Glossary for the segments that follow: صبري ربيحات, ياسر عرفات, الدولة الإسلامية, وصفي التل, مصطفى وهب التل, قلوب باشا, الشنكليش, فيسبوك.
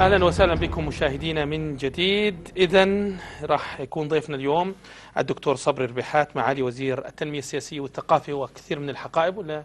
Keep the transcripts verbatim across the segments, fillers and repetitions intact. أهلا وسهلا بكم مشاهدينا من جديد. إذن راح يكون ضيفنا اليوم الدكتور صبري ربيحات، معالي وزير التنمية السياسية والثقافة وكثير من الحقائب، ولا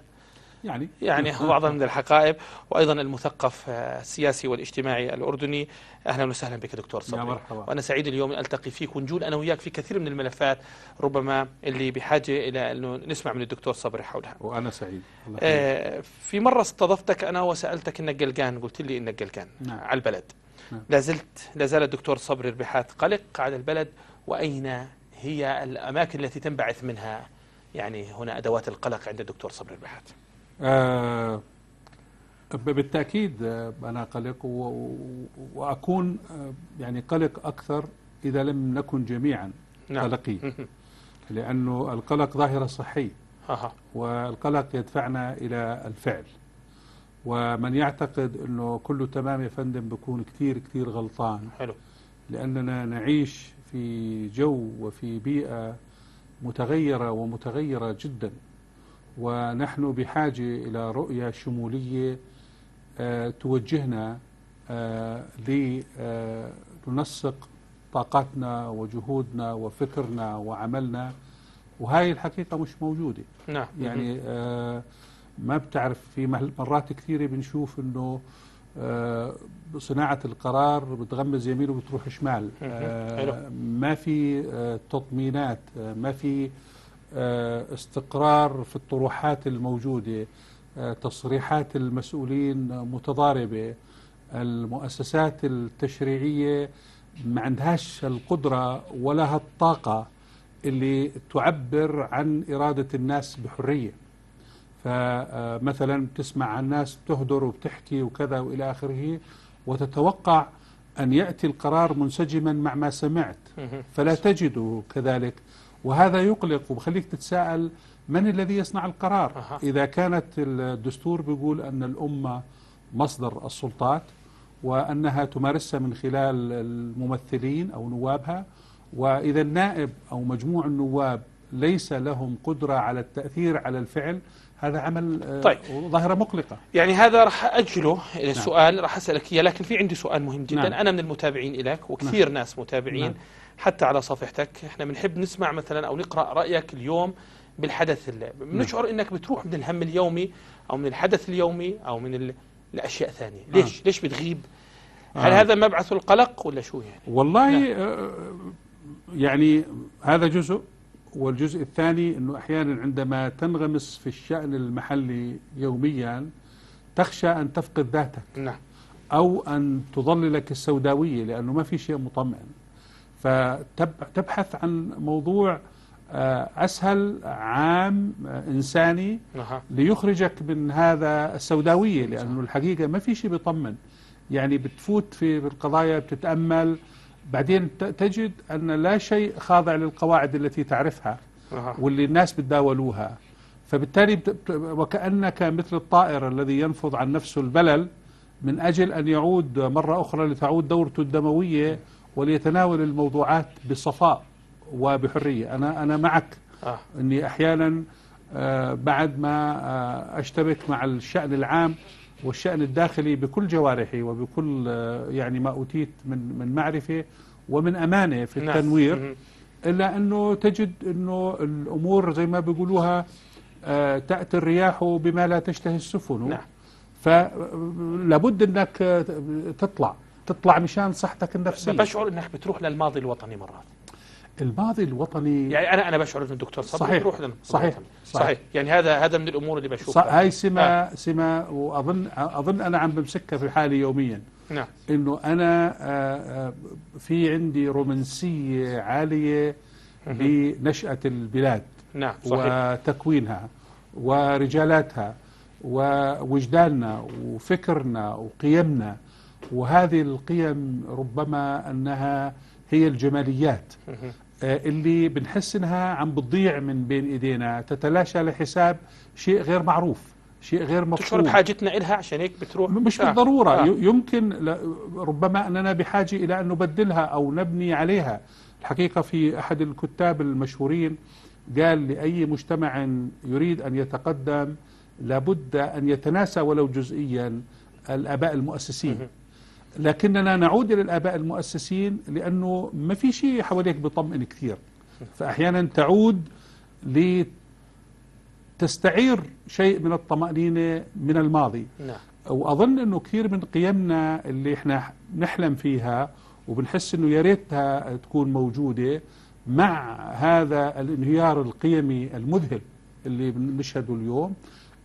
يعني يعني بعضا من الحقائب، وأيضا المثقف السياسي والاجتماعي الأردني. أهلا وسهلا بك دكتور صبري، وأنا سعيد اليوم أن ألتقي فيك ونجول أنا وياك في كثير من الملفات ربما اللي بحاجة إلى أنه نسمع من الدكتور صبري حولها. وأنا سعيد. آه في مرة استضفتك أنا وسألتك إنك قلقان، قلت لي إنك قلقان على البلد. نعم. لازلت لازال الدكتور صبري ربيحات قلق على البلد، وأين هي الأماكن التي تنبعث منها يعني هنا أدوات القلق عند الدكتور صبري ربيحات؟ آه بالتأكيد أنا قلق، وأكون يعني قلق أكثر إذا لم نكن جميعا نعم. قلقين، لأنه القلق ظاهرة صحية، والقلق يدفعنا إلى الفعل. ومن يعتقد أنه كله تمام يا فندم بيكون كتير كتير غلطان. حلو. لأننا نعيش في جو وفي بيئة متغيرة ومتغيرة جدا، ونحن بحاجة إلى رؤية شمولية آه توجهنا آه لننسق طاقتنا وجهودنا وفكرنا وعملنا، وهاي الحقيقة مش موجودة. نعم. يعني آه ما بتعرف، في مرات كثيرة بنشوف إنه آه صناعة القرار بتغمز يمين وبتروح شمال، آه ما في آه تطمينات، آه ما في استقرار في الطروحات الموجودة، تصريحات المسؤولين متضاربة، المؤسسات التشريعية ما عندهاش القدرة ولا هالطاقة اللي تعبر عن إرادة الناس بحرية. فمثلا بتسمع عن الناس بتهدر وبتحكي وكذا وإلى آخره، وتتوقع أن يأتي القرار منسجما مع ما سمعت فلا تجده كذلك، وهذا يقلق وبخليك تتساءل من الذي يصنع القرار. أه. إذا كانت الدستور بيقول أن الأمة مصدر السلطات، وأنها تمارسها من خلال الممثلين أو نوابها، وإذا النائب أو مجموع النواب ليس لهم قدرة على التأثير على الفعل، هذا عمل طيب. ظاهرة مقلقة. يعني هذا راح أجله إلى السؤال. نعم. راح أسألك إياه، لكن في عندي سؤال مهم جدا. نعم. أنا من المتابعين إليك، وكثير نعم. ناس متابعين. نعم. حتى على صفحتك، احنا بنحب نسمع مثلا أو نقرأ رأيك اليوم بالحدث اللي بنشعر إنك بتروح من الهم اليومي أو من الحدث اليومي أو من ال... الأشياء الثانية. ليش آه. ليش بتغيب؟ هل آه. هذا مبعث القلق ولا شو يعني؟ والله آه يعني هذا جزء، والجزء الثاني أنه أحيانا عندما تنغمس في الشأن المحلي يوميا تخشى أن تفقد ذاتك. نعم. أو أن تضللك السوداوية، لأنه ما في شيء مطمئن، فتبحث عن موضوع أسهل عام إنساني ليخرجك من هذا السوداوية، لأنه الحقيقة ما في شيء بيطمن. يعني بتفوت في القضايا بتتأمل، بعدين تجد أن لا شيء خاضع للقواعد التي تعرفها واللي الناس بتداولوها، فبالتالي وكأنك مثل الطائر الذي ينفض عن نفسه البلل من أجل أن يعود مرة أخرى لتعود دورته الدموية وليتناول الموضوعات بصفاء وبحرية. أنا أنا معك آه. أني أحيانا آه بعد ما آه أشتبك مع الشأن العام والشأن الداخلي بكل جوارحي وبكل آه يعني ما أوتيت من من معرفة ومن أمانة في التنوير، إلا أنه تجد أنه الأمور زي ما بيقولوها آه تأتي الرياح بما لا تشتهي السفن. نعم. فلابد أنك تطلع تطلع مشان صحتك النفسية. بشعر انك بتروح للماضي الوطني مرات. الماضي الوطني يعني انا انا بشعر انه الدكتور صبري بيروح للماضي صحيح. صحيح. صحيح يعني هذا هذا من الامور اللي بشوفها. هاي سمه آه. سمه واظن اظن انا عم بمسكها في حالي يوميا. نعم. انه انا آه في عندي رومانسيه عاليه بنشأة البلاد. نعم. صحيح. وتكوينها ورجالاتها ووجداننا وفكرنا وقيمنا، وهذه القيم ربما أنها هي الجماليات اللي بنحس أنها عم بتضيع من بين إيدينا، تتلاشى لحساب شيء غير معروف، شيء غير مفهوم. تشعر بحاجتنا إلها عشان هيك بتروح؟ مش آه. بالضرورة. آه. يمكن ربما أننا بحاجة إلى أن نبدلها أو نبني عليها. الحقيقة في أحد الكتاب المشهورين قال لأي مجتمع يريد أن يتقدم لابد أن يتناسى ولو جزئيا الآباء المؤسسين. لكننا نعود للآباء المؤسسين، لأنه ما في شيء حواليك بيطمئن كثير، فأحيانا تعود لتستعير شيء من الطمأنينة من الماضي. نعم. وأظن أنه كثير من قيمنا اللي احنا نحلم فيها وبنحس أنه يا ريتها تكون موجودة مع هذا الانهيار القيمي المذهل اللي بنشهده اليوم،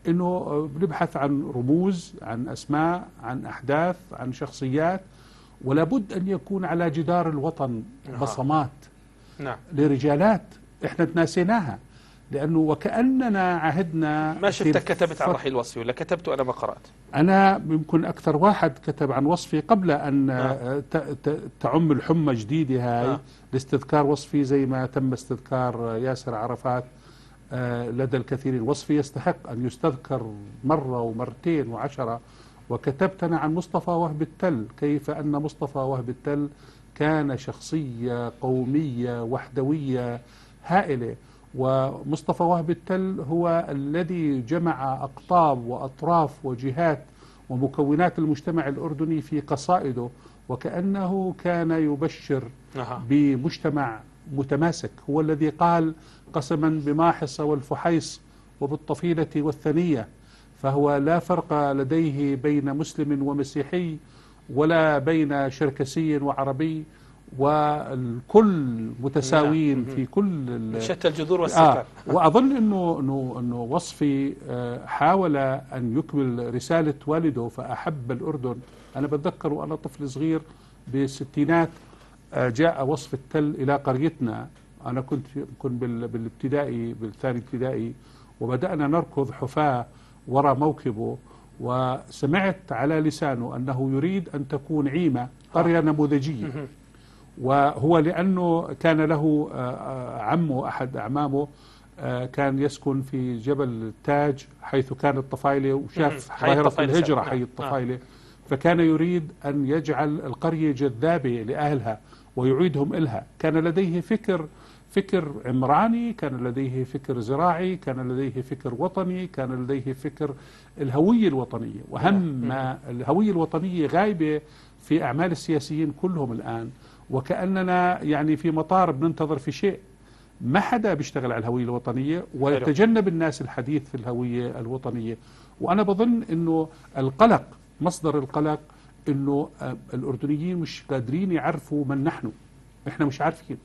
أنه بنبحث عن رموز، عن أسماء، عن أحداث، عن شخصيات، ولابد أن يكون على جدار الوطن بصمات. نعم. لرجالات احنا تناسيناها، لأنه وكأننا عهدنا. ما شفتك كتبت عن رحيل وصفي ولا كتبت؟ أنا ما قرأت. أنا يمكن أكثر واحد كتب عن وصفي قبل أن آه. تعم الحمى جديدة هاي آه. لاستذكار وصفي، زي ما تم استذكار ياسر عرفات آه لدى الكثيرين. وصفي يستحق أن يستذكر مرة ومرتين وعشرة. وكتبت أنا عن مصطفى وهب التل، كيف أن مصطفى وهب التل كان شخصية قومية وحدوية هائلة، ومصطفى وهب التل هو الذي جمع أقطاب وأطراف وجهات ومكونات المجتمع الأردني في قصائده، وكأنه كان يبشر أه. بمجتمع متماسك. هو الذي قال قسما بماحص والفحيص وبالطفيلة والثنية، فهو لا فرق لديه بين مسلم ومسيحي ولا بين شركسي وعربي، والكل متساويين في كل شتى الجذور والسكان. آه وأظن أنه, أنه, أنه وصفي حاول أن يكمل رسالة والده فأحب الأردن. أنا بتذكر وأنا طفل صغير بالستينات جاء وصف التل إلى قريتنا، أنا كنت كنت بالابتدائي، بالثاني ابتدائي، وبدأنا نركض حفاة وراء موكبه، وسمعت على لسانه أنه يريد أن تكون عيمة، قرية نموذجية. وهو لأنه كان له عمه، أحد أعمامه كان يسكن في جبل التاج حيث كانت الطفايلة، وشاف ظاهرة الهجرة حي الطفايلة، فكان يريد أن يجعل القرية جذابة لأهلها ويعيدهم إلها. كان لديه فكر فكر عمراني، كان لديه فكر زراعي، كان لديه فكر وطني، كان لديه فكر الهوية الوطنية. وهم الهوية الوطنية غايبة في أعمال السياسيين كلهم الآن، وكأننا يعني في مطار بننتظر في شيء، ما حدا بيشتغل على الهوية الوطنية، ويتجنب الناس الحديث في الهوية الوطنية. وأنا بظن أنه القلق، مصدر القلق، أنه الأردنيين مش قادرين يعرفوا من نحن، إحنا مش عارفين.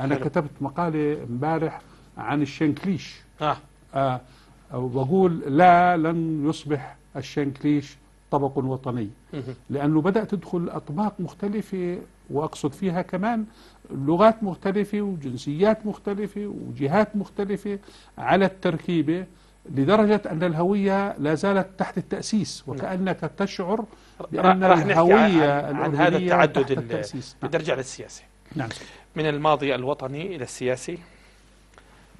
أنا حلو. كتبت مقالة امبارح عن الشنكليش آه. آه وأقول لا، لن يصبح الشنكليش طبق وطني، لأنه بدأت تدخل أطباق مختلفة، وأقصد فيها كمان لغات مختلفة وجنسيات مختلفة وجهات مختلفة على التركيبة، لدرجة أن الهوية لا زالت تحت التأسيس، وكأنك تشعر بأن الهوية عن, عن هذا التعدد التأسيس. بدي أرجع للسياسي. نعم. من الماضي الوطني إلى السياسي،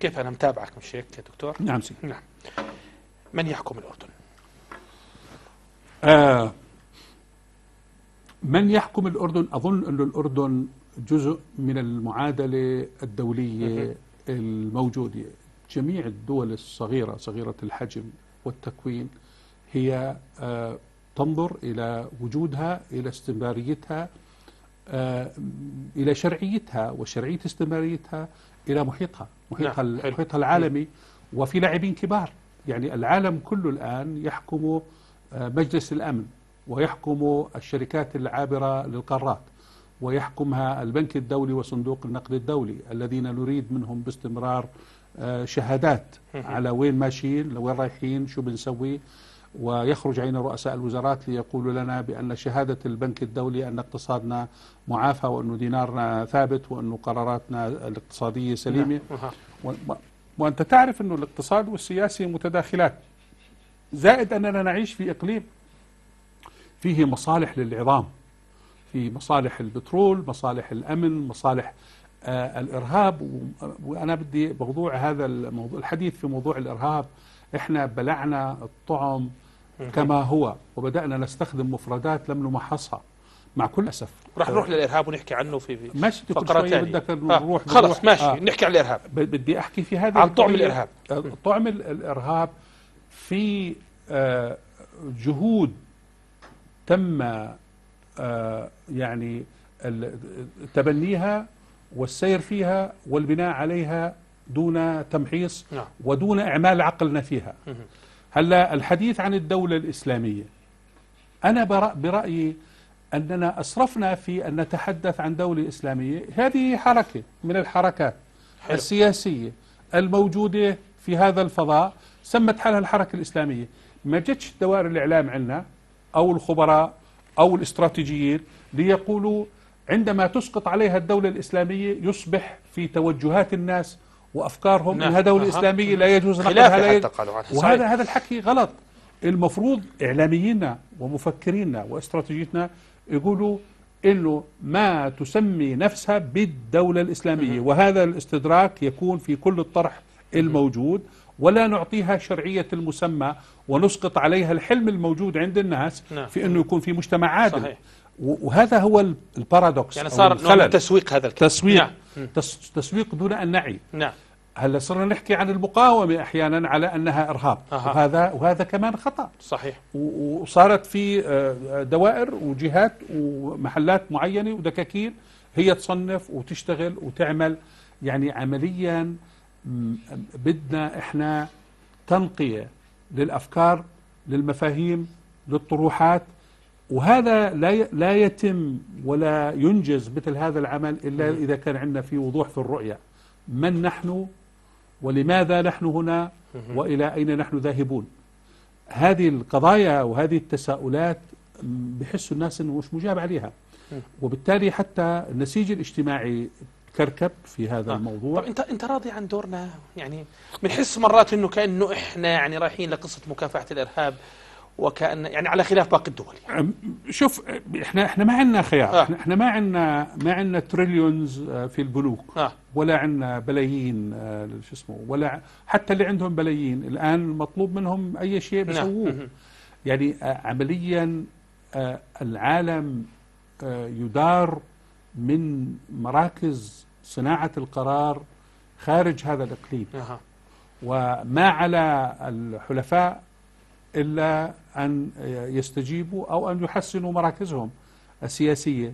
كيف أنا متابعك مش هيك يا دكتور؟ نعم سي. نعم. من يحكم الأردن؟ آه من يحكم الأردن؟ أظن أن الأردن جزء من المعادلة الدولية الموجودة. جميع الدول الصغيرة، صغيرة الحجم والتكوين، هي آه تنظر إلى وجودها، إلى استمراريتها، آه إلى شرعيتها، وشرعية استمراريتها إلى محيطها، محيطها, نعم. محيطها العالمي، وفي لاعبين كبار. يعني العالم كله الآن يحكمه مجلس الأمن، ويحكم الشركات العابرة للقارات، ويحكمها البنك الدولي وصندوق النقد الدولي، الذين نريد منهم باستمرار شهادات على وين ماشيين، لوين رايحين، شو بنسوي. ويخرج عين رؤساء الوزارات ليقولوا لنا بأن شهادة البنك الدولي أن اقتصادنا معافى، وأن دينارنا ثابت، وأن قراراتنا الاقتصادية سليمة. وأنت تعرف أن الاقتصاد والسياسي متداخلات، زائد أننا نعيش في إقليم فيه مصالح للعظام، في مصالح البترول، مصالح الأمن، مصالح آه الإرهاب. وأنا بدي بموضوع هذا الموضوع، الحديث في موضوع الإرهاب، إحنا بلعنا الطعم كما هو، وبدأنا نستخدم مفردات لم نمحصها مع كل أسف. راح نروح للإرهاب ونحكي عنه في فقرات ثانية. آه خلص ماشي آه نحكي عن الإرهاب. بدي أحكي في هذا عن طعم الإرهاب. طعم الإرهاب في جهود تم يعني تبنيها والسير فيها والبناء عليها دون تمحيص ودون إعمال عقلنا فيها. هلا الحديث عن الدولة الإسلامية، أنا برأيي أننا أسرفنا في أن نتحدث عن دولة إسلامية. هذه حركة من الحركات حلو. السياسية الموجودة في هذا الفضاء، سمت حالها الحركة الإسلامية. ما جتش دوائر الإعلام عندنا أو الخبراء أو الاستراتيجيين ليقولوا عندما تسقط عليها الدولة الإسلامية يصبح في توجهات الناس وأفكارهم أنها دولة إسلامية لا يجوز نقلها، وهذا هذا الحكي غلط. المفروض إعلاميينا ومفكرينا واستراتيجيتنا يقولوا إنه ما تسمي نفسها بالدولة الإسلامية، وهذا الاستدراك يكون في كل الطرح الموجود، ولا نعطيها شرعية المسمى ونسقط عليها الحلم الموجود عند الناس في أنه يكون في مجتمع عادل. صحيح. وهذا هو البارادوكس، يعني صار نوع من تسويق هذا الكلام، تسويق نعم. تسويق دون أن نعي. نعم. هلا صرنا نحكي عن المقاومة أحيانا على أنها إرهاب، أه. وهذا وهذا كمان خطأ. صحيح. وصارت في دوائر وجهات ومحلات معينة ودكاكين هي تصنف وتشتغل وتعمل، يعني عمليا بدنا إحنا تنقية للأفكار للمفاهيم للطروحات، وهذا لا لا يتم ولا ينجز مثل هذا العمل إلا إذا كان عندنا في وضوح في الرؤية، من نحن ولماذا نحن هنا وإلى أين نحن ذاهبون. هذه القضايا وهذه التساؤلات بحس الناس أنه مش مجاب عليها، وبالتالي حتى النسيج الاجتماعي كركب في هذا آه. الموضوع. طب انت انت راضي عن دورنا؟ يعني بنحس مرات انه كانه احنا يعني رايحين لقصه مكافحه الارهاب، وكان يعني على خلاف باقي الدول. يعني شوف احنا احنا ما عندنا خيار، آه. احنا ما عندنا ما عندنا تريليونز في البنوك، آه. ولا عندنا بلايين شو اسمه، ولا حتى اللي عندهم بلايين الان مطلوب منهم اي شيء بيسووه. نعم. يعني عمليا العالم يدار من مراكز صناعة القرار خارج هذا الإقليم، أه. وما على الحلفاء إلا أن يستجيبوا أو أن يحسنوا مراكزهم السياسية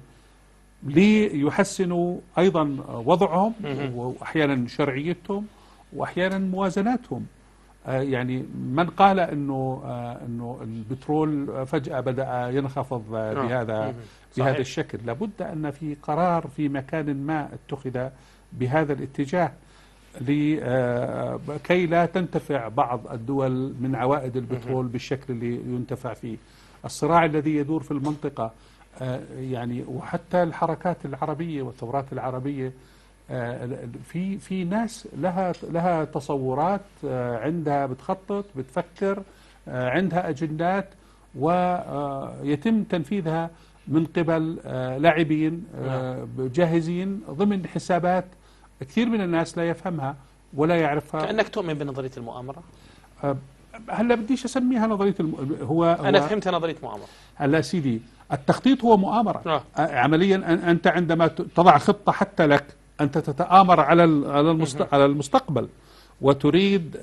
ليحسنوا أيضا وضعهم، أه. وأحيانا شرعيتهم وأحيانا موازناتهم. يعني من قال أنه أنه البترول فجأة بدأ ينخفض بهذا بهذا الشكل، لابد أن في قرار في مكان ما اتخذ بهذا الاتجاه لكي لا تنتفع بعض الدول من عوائد البترول بالشكل اللي ينتفع فيه. الصراع الذي يدور في المنطقة، يعني وحتى الحركات العربية والثورات العربية، في في ناس لها لها تصورات، عندها بتخطط بتفكر، عندها أجندات، ويتم تنفيذها من قبل لاعبين جاهزين ضمن حسابات كثير من الناس لا يفهمها ولا يعرفها. كأنك تؤمن بنظرية المؤامرة؟ هلا بديش أسميها نظرية الم... هو أنا هو... فهمت نظرية مؤامرة. هلا سيدي التخطيط هو مؤامرة، لا. عمليا أنت عندما تضع خطة حتى لك أنت تتآمر على على المستقبل، وتريد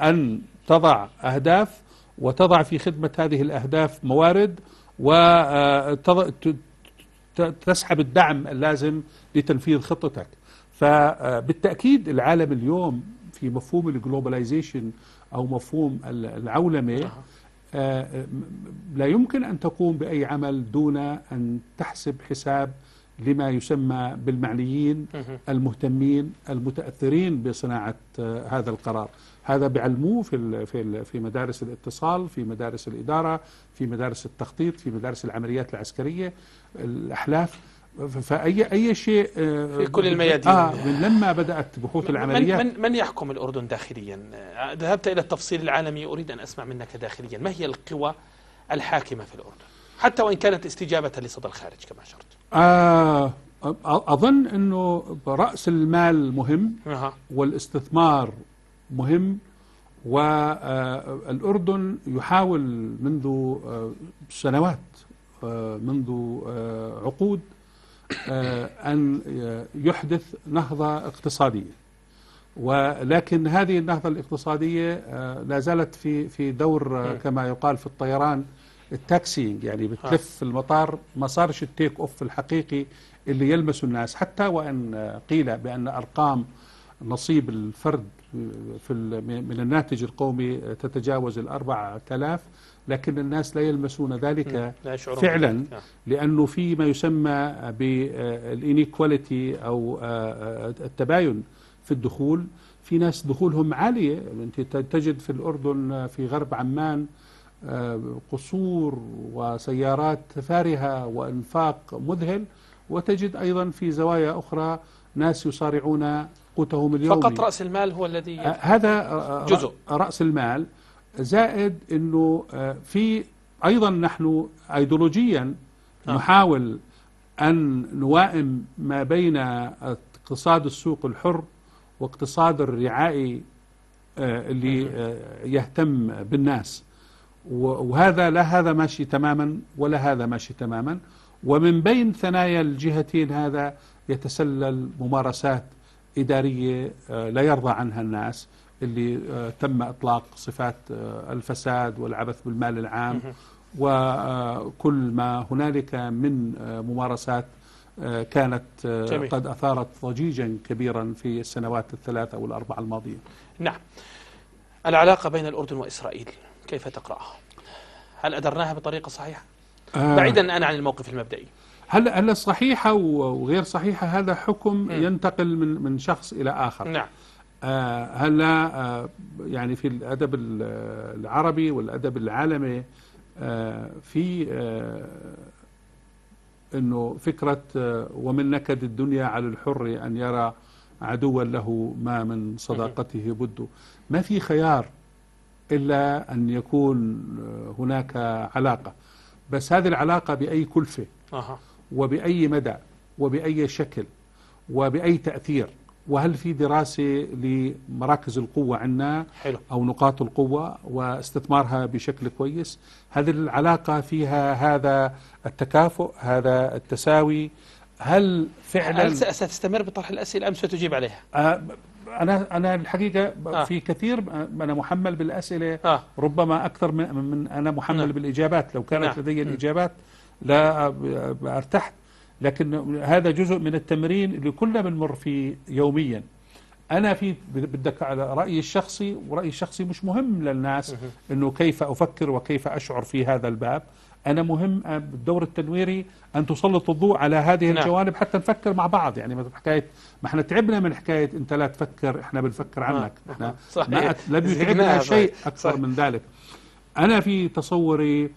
أن تضع أهداف وتضع في خدمة هذه الأهداف موارد وتسحب الدعم اللازم لتنفيذ خطتك. فبالتأكيد العالم اليوم في مفهوم الجلوباليزيشن أو مفهوم العولمة لا يمكن أن تقوم بأي عمل دون أن تحسب حساب لما يسمى بالمعنيين المهتمين المتأثرين بصناعة هذا القرار. هذا بيعلموه في في في مدارس الاتصال، في مدارس الإدارة، في مدارس التخطيط، في مدارس العمليات العسكرية، الأحلاف، فأي أي شيء في كل الميادين. آه من لما بدأت بحوث العمليات. من, من يحكم الأردن داخليا؟ ذهبت إلى التفصيل العالمي، أريد أن أسمع منك داخليا ما هي القوى الحاكمة في الأردن؟ حتى وإن كانت استجابة لصدى الخارج كما شرط. آه أظن أنه رأس المال مهم، والاستثمار مهم، والأردن يحاول منذ سنوات منذ عقود أن يحدث نهضة اقتصادية، ولكن هذه النهضة الاقتصادية لا زالت في في دور كما يقال في الطيران التاكسينج، يعني بتلف المطار، ما صارش التيك اوف الحقيقي اللي يلمسه الناس، حتى وان قيل بان ارقام نصيب الفرد في من الناتج القومي تتجاوز الأربع آلاف، لكن الناس لا يلمسون ذلك فعلا، لأنه في ما يسمى بالإنيكواليتي أو التباين في الدخول. في ناس دخولهم عالية، أنت تجد في الأردن في غرب عمان قصور وسيارات فارهة وإنفاق مذهل، وتجد أيضا في زوايا أخرى ناس يصارعون قوتهم اليومي. فقط رأس المال هو الذي آه هذا جزء رأس المال، زائد أنه آه في أيضا نحن أيديولوجيا آه. نحاول أن نوائم ما بين اقتصاد السوق الحر واقتصاد الرعائي آه اللي آه يهتم بالناس، وهذا لا هذا ماشي تماما ولا هذا ماشي تماما، ومن بين ثنايا الجهتين هذا يتسلل ممارسات إدارية لا يرضى عنها الناس، اللي تم إطلاق صفات الفساد والعبث بالمال العام وكل ما هنالك من ممارسات كانت قد أثارت ضجيجا كبيرا في السنوات الثلاثة أو الأربعة الماضية. نعم. العلاقة بين الأردن وإسرائيل كيف تقرأها؟ هل أدرناها بطريقة صحيحة؟ بعيدا أنا عن الموقف المبدئي، هل هل صحيحة وغير صحيحة، هذا حكم م. ينتقل من من شخص إلى آخر. نعم. آه هلا آه يعني في الأدب العربي والأدب العالمي آه في آه إنه فكرة آه ومن نكد الدنيا على الحر أن يرى عدوا له ما من صداقته بد. ما في خيار إلا أن يكون هناك علاقة، بس هذه العلاقة بأي كلفة أه. وبأي مدى وبأي شكل وبأي تأثير، وهل في دراسة لمراكز القوة عندنا أو نقاط القوة واستثمارها بشكل كويس؟ هذه العلاقة فيها هذا التكافؤ، هذا التساوي، هل فعلا هل ستستمر بطرح الأسئلة أم ستجيب عليها؟ أه أنا أنا الحقيقة آه. في كثير أنا محمل بالأسئلة آه. ربما أكثر من, من أنا محمل نعم. بالإجابات، لو كانت نعم. لدي الإجابات لا ارتحت، لكن هذا جزء من التمرين اللي كلنا بنمر فيه يوميا. أنا في بدك على رأيي الشخصي، ورأيي الشخصي مش مهم للناس إنه كيف أفكر وكيف أشعر في هذا الباب، أنا مهم بالدور التنويري أن تسلط الضوء على هذه نعم. الجوانب حتى نفكر مع بعض. يعني مثل حكاية ما احنا تعبنا من حكاية أنت لا تفكر، احنا بنفكر عنك، احنا ما لم يتعبنا شيء أكثر صحيح. من ذلك. أنا في تصوري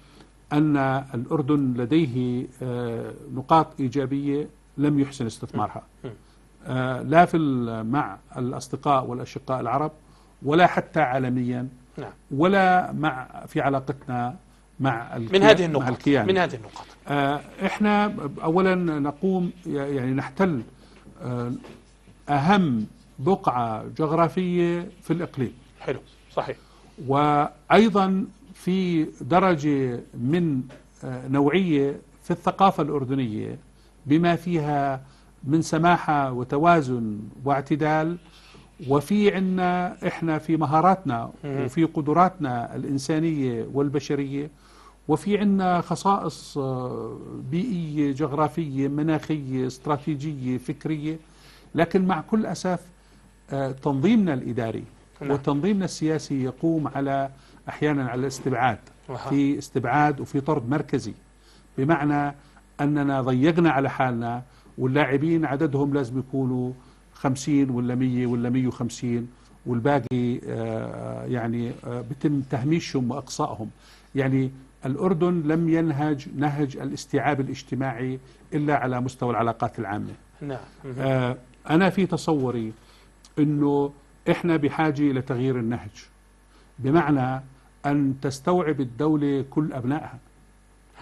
أن الأردن لديه نقاط إيجابية لم يحسن استثمارها، لا في مع الأصدقاء والأشقاء العرب، ولا حتى عالميا، ولا مع في علاقتنا مع من هذه النقاط. مع الكيان. من هذه النقاط إحنا أولا نقوم يعني نحتل أهم بقعة جغرافية في الإقليم. حلو صحيح. وأيضا في درجة من نوعية في الثقافة الأردنية بما فيها من سماحة وتوازن واعتدال، وفي عنا إحنا في مهاراتنا وفي قدراتنا الإنسانية والبشرية، وفي عنا خصائص بيئية جغرافية مناخية استراتيجية فكرية، لكن مع كل أسف تنظيمنا الإداري وتنظيمنا السياسي يقوم على أحيانا على الاستبعاد، في استبعاد وفي طرد مركزي، بمعنى أننا ضيقنا على حالنا، واللاعبين عددهم لازم يكونوا خمسين ولا مية ولا مية وخمسين، والباقي آه يعني آه بتم تهميشهم وأقصائهم. يعني الأردن لم ينهج نهج الاستيعاب الاجتماعي إلا على مستوى العلاقات العامة. نعم. آه أنا في تصوري أنه إحنا بحاجة إلى تغيير النهج، بمعنى أن تستوعب الدولة كل أبنائها.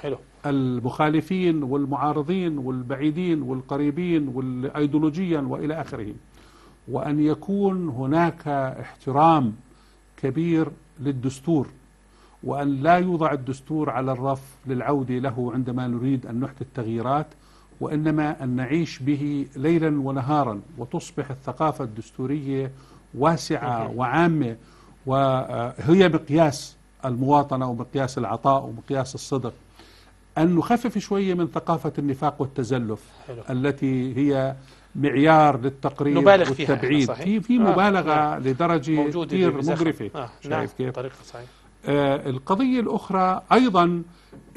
حلو. المخالفين والمعارضين والبعيدين والقريبين والأيديولوجيا وإلى آخره، وأن يكون هناك احترام كبير للدستور، وأن لا يوضع الدستور على الرف للعودة له عندما نريد أن نحدث تغييرات، وإنما أن نعيش به ليلا ونهارا، وتصبح الثقافة الدستورية واسعة وعامة، وهي مقياس المواطنة ومقياس العطاء ومقياس الصدق، أن نخفف شوية من ثقافة النفاق والتزلف. حلو. التي هي معيار للتقريب نبالغ والتبعيد فيها، في مبالغة آه. لدرجة كثير مغرفة. آه. شايف كيف؟ طريقة صحيح. آه القضية الأخرى أيضا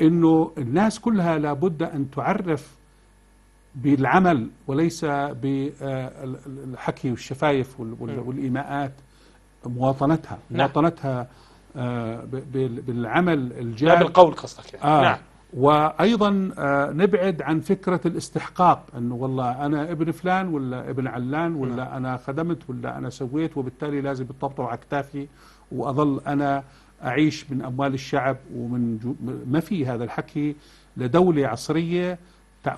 أنه الناس كلها لابد أن تعرف بالعمل وليس بالحكي والشفايف والإيماءات مواطنتها. نعم. مواطنتها آه بالعمل الجاد، بالقول قصدك يعني. آه. نعم. وأيضا آه نبعد عن فكرة الاستحقاق، أنه والله أنا ابن فلان ولا ابن علان ولا نعم. أنا خدمت ولا أنا سويت، وبالتالي لازم يتطبطب على كتافي وأظل أنا أعيش من أموال الشعب ومن جو... ما في هذا الحكي لدولة عصرية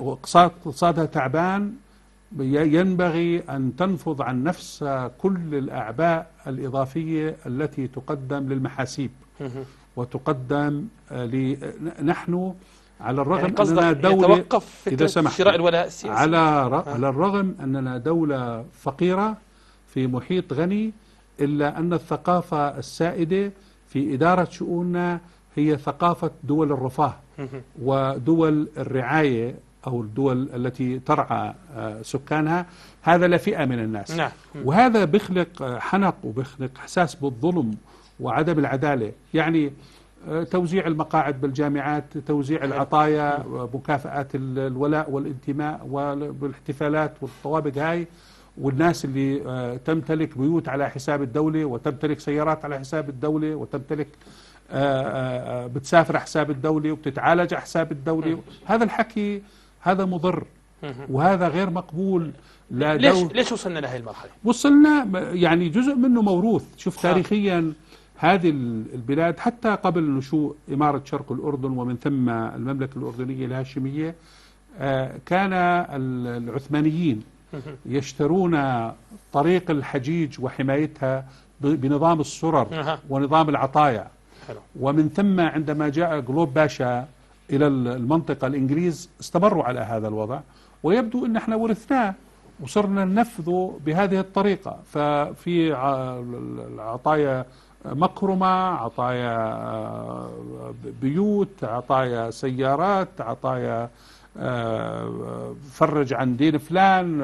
واقتصادها تعبان. ينبغي أن تنفض عن نفسها كل الأعباء الإضافية التي تقدم للمحاسيب وتقدم ل... نحن على الرغم يعني أننا دولة، يتوقف إذا سمحت، على, ر... على الرغم أننا دولة فقيرة في محيط غني، إلا أن الثقافة السائدة في إدارة شؤوننا هي ثقافة دول الرفاه ودول الرعاية أو الدول التي ترعى سكانها. هذا لفئة من الناس. نعم. وهذا بيخلق حنق وبيخلق إحساس بالظلم وعدم العدالة، يعني توزيع المقاعد بالجامعات، توزيع العطايا، مكافآت الولاء والانتماء والاحتفالات والطوابق هاي، والناس اللي تمتلك بيوت على حساب الدولة وتمتلك سيارات على حساب الدولة وتمتلك بتسافر على حساب الدولة وبتتعالج على حساب الدولة. هذا الحكي هذا مضر وهذا غير مقبول. لا ليش ليش وصلنا لهي المرحلة؟ وصلنا يعني جزء منه موروث. شوف تاريخيا هذه البلاد حتى قبل نشوء إمارة شرق الأردن ومن ثم المملكة الأردنية الهاشمية، كان العثمانيين يشترون طريق الحجيج وحمايتها بنظام السرر ونظام العطايا. حلو. ومن ثم عندما جاء قلوب باشا إلى المنطقة الإنجليز استمروا على هذا الوضع، ويبدو أن احنا ورثناه وصرنا ننفذه بهذه الطريقة. ففي عطايا مكرمة، عطايا بيوت، عطايا سيارات، عطايا فرج عن دين فلان،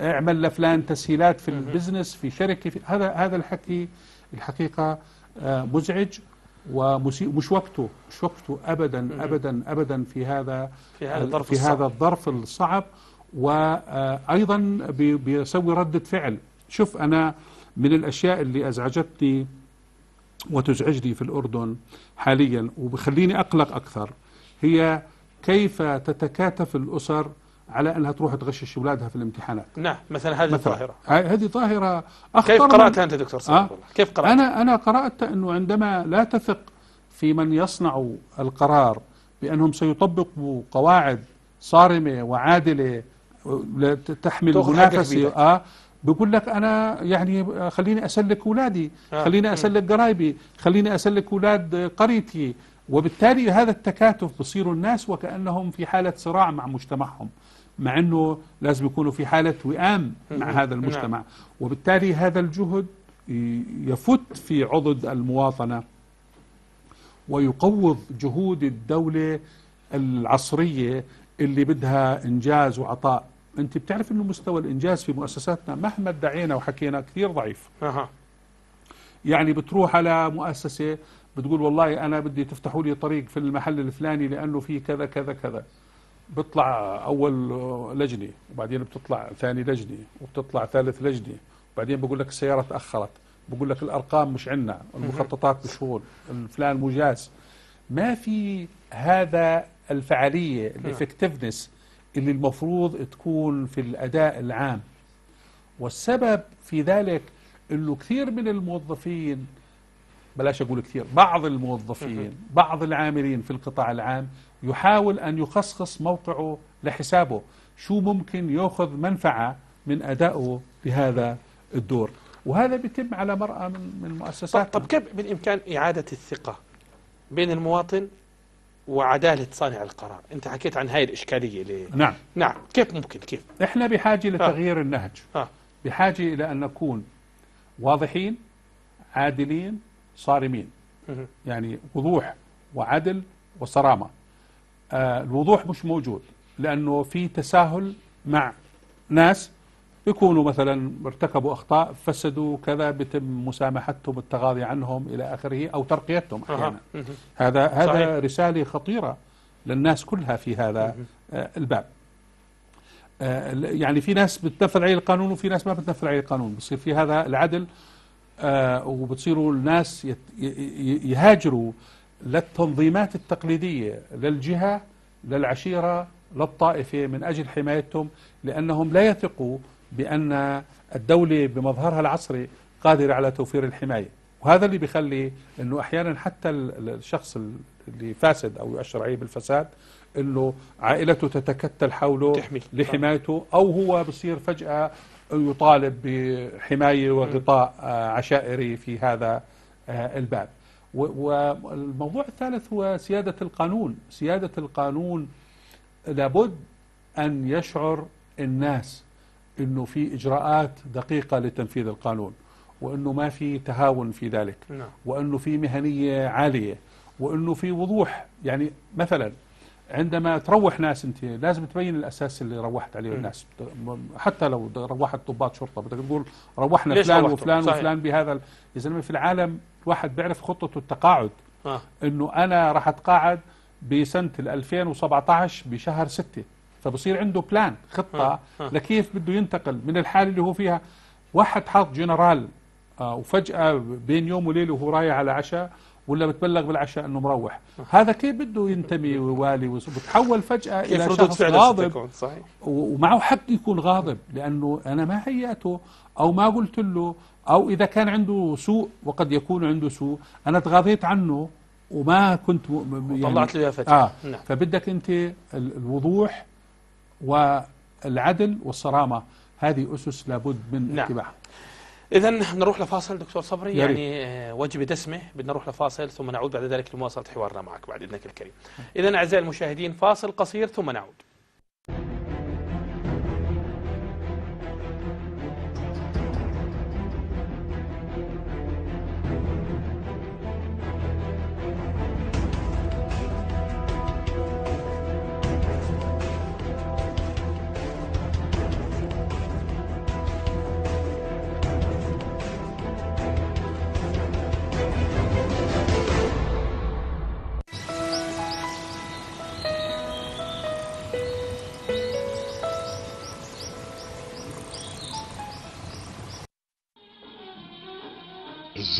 اعمل لفلان تسهيلات في البزنس في شركة. في هذا هذا الحكي الحقيقة مزعج ومش وقته، مش وقته أبدا أبدا أبدا في هذا في هذا الظرف في هذا الظرف الصعب. وأيضا بيسوي ردة فعل. شوف أنا من الأشياء اللي أزعجتني وتزعجني في الأردن حاليا وبخليني أقلق أكثر، هي كيف تتكاتف الأسر على أنها تروح تغشش أولادها في الامتحانات. نعم مثلا هذه ظاهرة، هذه ظاهرة أخطر. كيف قرأتها أنت دكتور صبري؟ آه؟ كيف قرأتها؟ أنا أنا قرأت أنه عندما لا تثق في من يصنع القرار بأنهم سيطبقوا قواعد صارمة وعادلة تحمل منافسة، آه بيقول لك أنا يعني خليني أسلك أولادي، آه. خليني أسلك قرايبي، خليني أسلك أولاد قريتي. وبالتالي هذا التكاتف بصير الناس وكأنهم في حالة صراع مع مجتمعهم، مع أنه لازم يكونوا في حالة وئام مع هذا المجتمع. وبالتالي هذا الجهد يفت في عضد المواطنة ويقوض جهود الدولة العصرية اللي بدها إنجاز وعطاء. أنت بتعرف أنه مستوى الإنجاز في مؤسساتنا مهما ادعينا وحكينا كثير ضعيف. يعني بتروح على مؤسسة بتقول والله أنا بدي تفتحوا لي طريق في المحل الفلاني لأنه فيه كذا كذا كذا، بطلع أول لجنة وبعدين بتطلع ثاني لجنة وبتطلع ثالث لجنة، وبعدين بقول لك السيارة تأخرت، بقول لك الأرقام مش عنا، المخططات مش هون، الفلان مجاز. ما في هذا الفعالية الإفكتيفنس اللي المفروض تكون في الأداء العام. والسبب في ذلك إنه كثير من الموظفين، بلاش أقول كثير، بعض الموظفين بعض العاملين في القطاع العام يحاول أن يخصص موقعه لحسابه، شو ممكن يأخذ منفعة من أدائه بهذا الدور، وهذا بيتم على مرأى من مؤسسات. طب, طب كيف بالإمكان إعادة الثقة بين المواطن وعدالة صانع القرار؟ أنت حكيت عن هاي الإشكالية ليه؟ نعم نعم كيف ممكن كيف؟ إحنا بحاجة لتغيير آه. النهج، آه. بحاجة إلى أن نكون واضحين، عادلين، صارمين. يعني وضوح وعدل وصرامة. آه الوضوح مش موجود لأنه في تساهل مع ناس يكونوا مثلا ارتكبوا أخطاء فسدوا كذا، بتم مسامحتهم التغاضي عنهم إلى آخره أو ترقيتهم أحيانا. أه. هذا هذا صحيح. رسالة خطيرة للناس كلها في هذا آه الباب. آه يعني في ناس بتنفذ عليه القانون وفي ناس ما بتنفذ عليه القانون، بصير في هذا العدل. آه وبتصيروا الناس يهاجروا للتنظيمات التقليدية، للجهة، للعشيرة، للطائفة من أجل حمايتهم، لأنهم لا يثقوا بأن الدولة بمظهرها العصري قادرة على توفير الحماية. وهذا اللي بيخلي أنه أحيانا حتى الشخص اللي فاسد أو يؤشر عليه بالفساد أنه عائلته تتكتل حوله تحمي. لحمايته، أو هو بصير فجأة يطالب بحماية وغطاء عشائري في هذا الباب. والموضوع الثالث هو سيادة القانون. سيادة القانون لابد أن يشعر الناس أنه في إجراءات دقيقة لتنفيذ القانون، وأنه ما في تهاون في ذلك، وأنه في مهنية عالية، وأنه في وضوح. يعني مثلا عندما تروح ناس أنت لازم تبين الأساس اللي روحت عليه الناس، حتى لو روحت ضباط شرطة بدك تقول روحنا فلان وفلان صحيح. وفلان بهذا. يا زلمة في العالم الواحد بيعرف خطته التقاعد، آه. أنه أنا راح أتقاعد بسنة ألفين وسبعطعش بشهر ستة، فبصير عنده بلان خطة آه. آه. لكيف بده ينتقل من الحالة اللي هو فيها. واحد حاط جنرال آه وفجأة بين يوم وليلة وهو رايح على عشاء ولا بتبلغ بالعشاء انه مروح، هذا كيف بده ينتمي ويوالي؟ وبتحول فجأة الى شخص غاضب، صحيح. ومعه حق يكون غاضب لانه انا ما هيأته او ما قلت له، او اذا كان عنده سوء وقد يكون عنده سوء انا تغاضيت عنه وما كنت يعني طلعت له فجأة. آه نعم. فبدك انت الوضوح والعدل والصرامة، هذه اسس لابد من اتباعها. نعم. إذا نروح لفاصل دكتور صبري، يعني وجبة دسمة، بدنا نروح لفاصل ثم نعود بعد ذلك لمواصلة حوارنا معك بعد إذنك الكريم. إذا أعزائي المشاهدين فاصل قصير ثم نعود.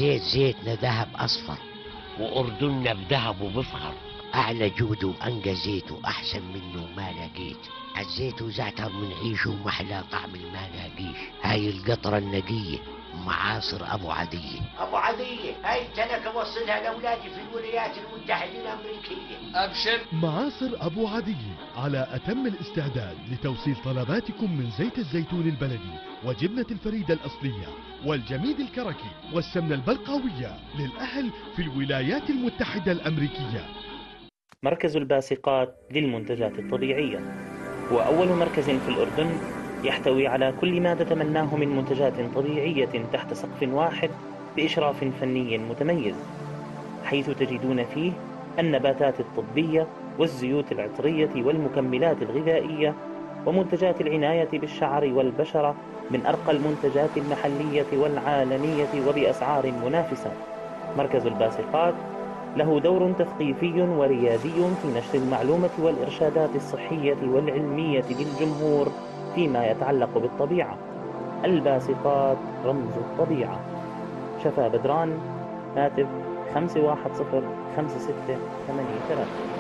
زيت زيتنا ذهب أصفر، وأردننا بذهب وبفخر، أعلى جود وأنقى زيت وأحسن منه ما لقيت، الزيت وزعتر من عيشه ومحلى طعم ما لاقيش، هاي القطرة النقية معاصر أبو عدية، أبو عدية هاي تنك أوصلها لأولادي في الولايات المتحدة الأمريكية. أبشر. معاصر أبو عدية على أتم الاستعداد لتوصيل طلباتكم من زيت الزيتون البلدي وجبنة الفريدة الأصلية والجميد الكركي والسمنة البلقاوية للأهل في الولايات المتحدة الأمريكية. مركز الباسقات للمنتجات الطبيعية هو أول مركز في الأردن يحتوي على كل ما تتمناه من منتجات طبيعية تحت سقف واحد بإشراف فني متميز، حيث تجدون فيه النباتات الطبية والزيوت العطرية والمكملات الغذائية ومنتجات العناية بالشعر والبشرة من أرقى المنتجات المحلية والعالمية وبأسعار منافسة. مركز الباسقات له دور تثقيفي وريادي في نشر المعلومة والإرشادات الصحية والعلمية للجمهور فيما يتعلق بالطبيعة. الباسقات رمز الطبيعة. شفا بدران، هاتف خمسة واحد صفر خمسة ستة ثمانية ثلاثة.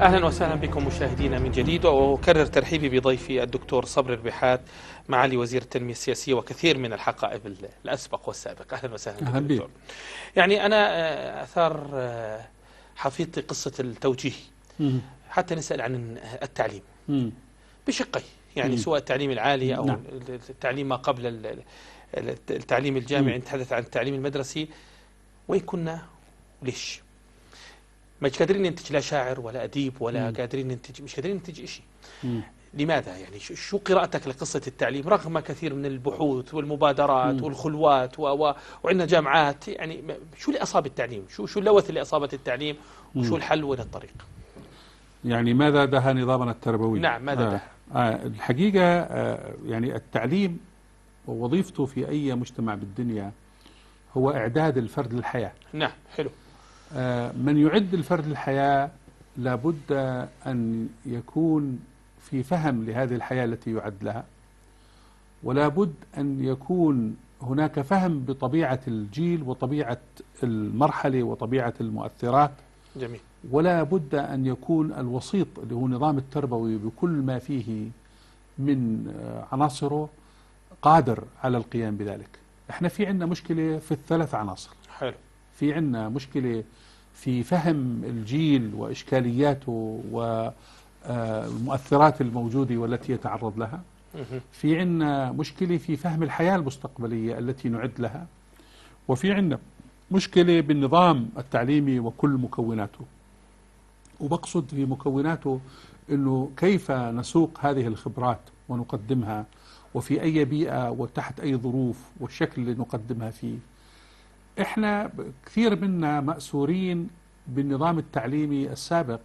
أهلا وسهلا بكم مشاهدينا من جديد، وأكرر ترحيبي بضيفي الدكتور صبري ربيحات معالي وزير التنمية السياسية وكثير من الحقائب الأسبق والسابق. أهلا وسهلا أهل دكتور. يعني أنا أثار حفيظتي قصة التوجيه حتى نسأل عن التعليم بشقي، يعني سواء التعليم العالي أو التعليم ما قبل التعليم الجامعي. نتحدث عن التعليم المدرسي، وين كنا وليش؟ مش قادرين ننتج لا شاعر ولا أديب ولا مم. قادرين ننتج، مش قادرين ننتج شيء. لماذا؟ يعني شو قراءتك لقصة التعليم رغم كثير من البحوث والمبادرات مم. والخلوات و... و... وعندنا جامعات، يعني شو اللي أصاب التعليم؟ شو شو اللوث اللي أصابت التعليم؟ وشو مم. الحل وين الطريق؟ يعني ماذا دها نظامنا التربوي؟ نعم ماذا دها؟ آه. آه. الحقيقة آه يعني التعليم ووظيفته في أي مجتمع بالدنيا هو إعداد الفرد للحياة. نعم حلو. من يعد الفرد للحياة لابد أن يكون في فهم لهذه الحياة التي يعد لها، ولابد أن يكون هناك فهم بطبيعة الجيل وطبيعة المرحلة وطبيعة المؤثرات. جميل. ولابد أن يكون الوسيط اللي هو نظام التربوي بكل ما فيه من عناصره قادر على القيام بذلك. احنا في عندنا مشكلة في الثلاث عناصر. حلو. في عندنا مشكلة في فهم الجيل وإشكالياته والمؤثرات الموجودة والتي يتعرض لها. في عندنا مشكلة في فهم الحياة المستقبلية التي نعد لها. وفي عندنا مشكلة بالنظام التعليمي وكل مكوناته، وبقصد في مكوناته أنه كيف نسوق هذه الخبرات ونقدمها، وفي أي بيئة وتحت أي ظروف، والشكل اللي نقدمها فيه. احنا كثير منا مأسورين بالنظام التعليمي السابق،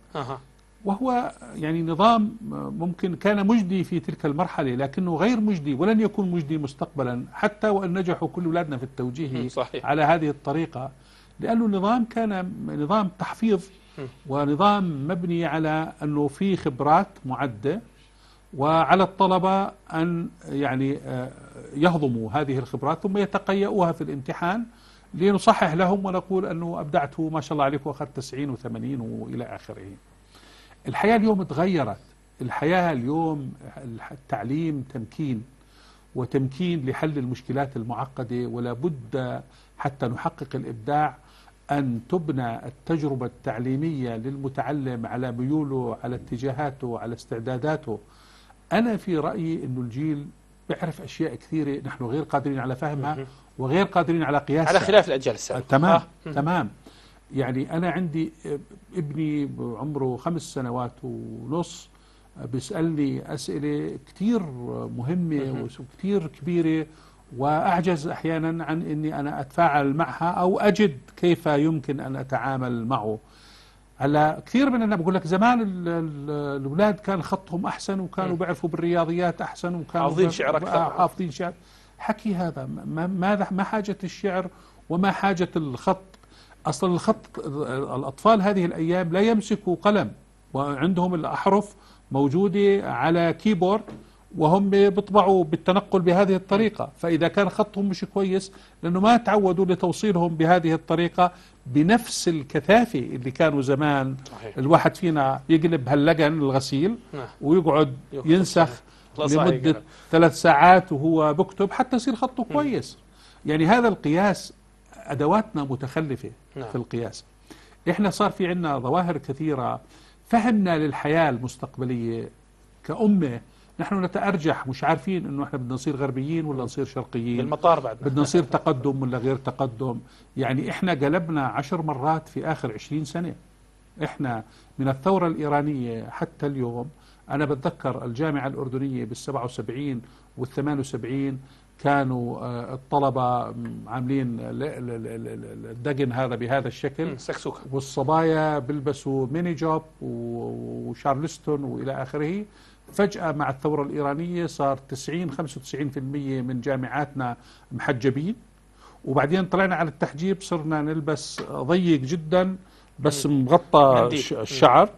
وهو يعني نظام ممكن كان مجدي في تلك المرحلة لكنه غير مجدي ولن يكون مجدي مستقبلا، حتى وان نجحوا كل اولادنا في التوجيه صحيح. على هذه الطريقة، لانه النظام كان نظام تحفيظ ونظام مبني على انه في خبرات معدة، وعلى الطلبة ان يعني يهضموا هذه الخبرات ثم يتقيؤوها في الامتحان لنصحح لهم ونقول أنه أبدعته ما شاء الله عليك وأخذت تسعين وثمانين وإلى آخره. الحياة اليوم تغيرت. الحياة اليوم التعليم تمكين، وتمكين لحل المشكلات المعقدة، ولا بد حتى نحقق الإبداع أن تبنى التجربة التعليمية للمتعلم على ميوله، على اتجاهاته، على استعداداته. أنا في رأيي أنه الجيل بيعرف أشياء كثيرة نحن غير قادرين على فهمها وغير قادرين على قياسها، على خلاف الأجيال السابقة. تمام آه. تمام. يعني أنا عندي ابني عمره خمس سنوات ونص بيسألني أسئلة كتير مهمة وكتير كبيرة، وأعجز أحيانا عن أني أنا أتفاعل معها أو أجد كيف يمكن أن أتعامل معه. هلا كثير مننا بقول لك زمان الأولاد كان خطهم أحسن وكانوا بيعرفوا بالرياضيات أحسن وكانوا حافظين شعر أكثر، حافظين شعر. حكي هذا، ما ما حاجة الشعر وما حاجة الخط. أصلا الخط الأطفال هذه الأيام لا يمسكوا قلم، وعندهم الأحرف موجودة على كيبورد وهم بيطبعوا بالتنقل بهذه الطريقة. فإذا كان خطهم مش كويس لأنه ما تعودوا لتوصيلهم بهذه الطريقة بنفس الكثافة اللي كانوا زمان. صحيح. الواحد فينا يقلب هاللقن الغسيل ويقعد ينسخ لمدة ثلاث ساعات وهو بكتب حتى يصير خطه كويس. يعني هذا القياس أدواتنا متخلفة في القياس. إحنا صار في عنا ظواهر كثيرة. فهمنا للحياة المستقبلية كأمة نحن نتأرجح، مش عارفين انه احنا بدنا نصير غربيين ولا نصير شرقيين، بالمطار بعد بدنا نصير تقدم ولا غير تقدم. يعني احنا قلبنا عشر مرات في اخر عشرين سنة. احنا من الثورة الإيرانية حتى اليوم، انا بتذكر الجامعة الأردنية بالسبعة وسبعين والثمان وسبعين كانوا الطلبة عاملين الدقن هذا بهذا الشكل، والصبايا بلبسوا ميني جوب وشارلستون وإلى آخره. فجأة مع الثورة الإيرانية صار تسعين خمسة وتسعين بالمئة من جامعاتنا محجبين، وبعدين طلعنا على التحجيب صرنا نلبس ضيق جدا بس مغطى الشعر،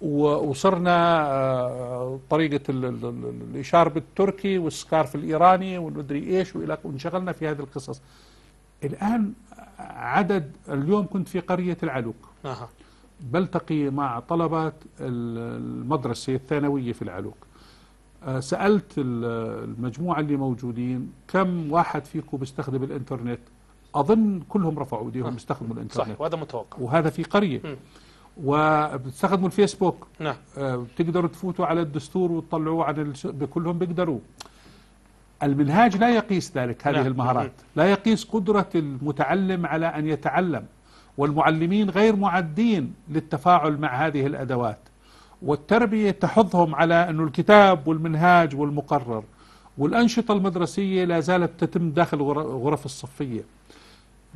وصرنا طريقة الإشارة بالتركي والسكارف الإيراني والمدري إيش، وانشغلنا في هذه القصص. الآن عدد اليوم كنت في قرية العلوق بلتقي مع طلبة المدرسة الثانوية في العلوق، سألت المجموعة اللي موجودين كم واحد فيكم بيستخدم الانترنت؟ أظن كلهم رفعوا ايديهم بيستخدموا الانترنت. صحيح، وهذا متوقع، وهذا في قرية. م. وبتستخدموا الفيسبوك. نعم. بتقدروا تفوتوا على الدستور وتطلعوه عن كلهم بيقدروا. المنهاج لا يقيس ذلك، هذه نعم. المهارات لا يقيس قدرة المتعلم على أن يتعلم، والمعلمين غير معدين للتفاعل مع هذه الأدوات، والتربية تحضهم على أن الكتاب والمنهاج والمقرر، والأنشطة المدرسية لا زالت تتم داخل غرف الصفية.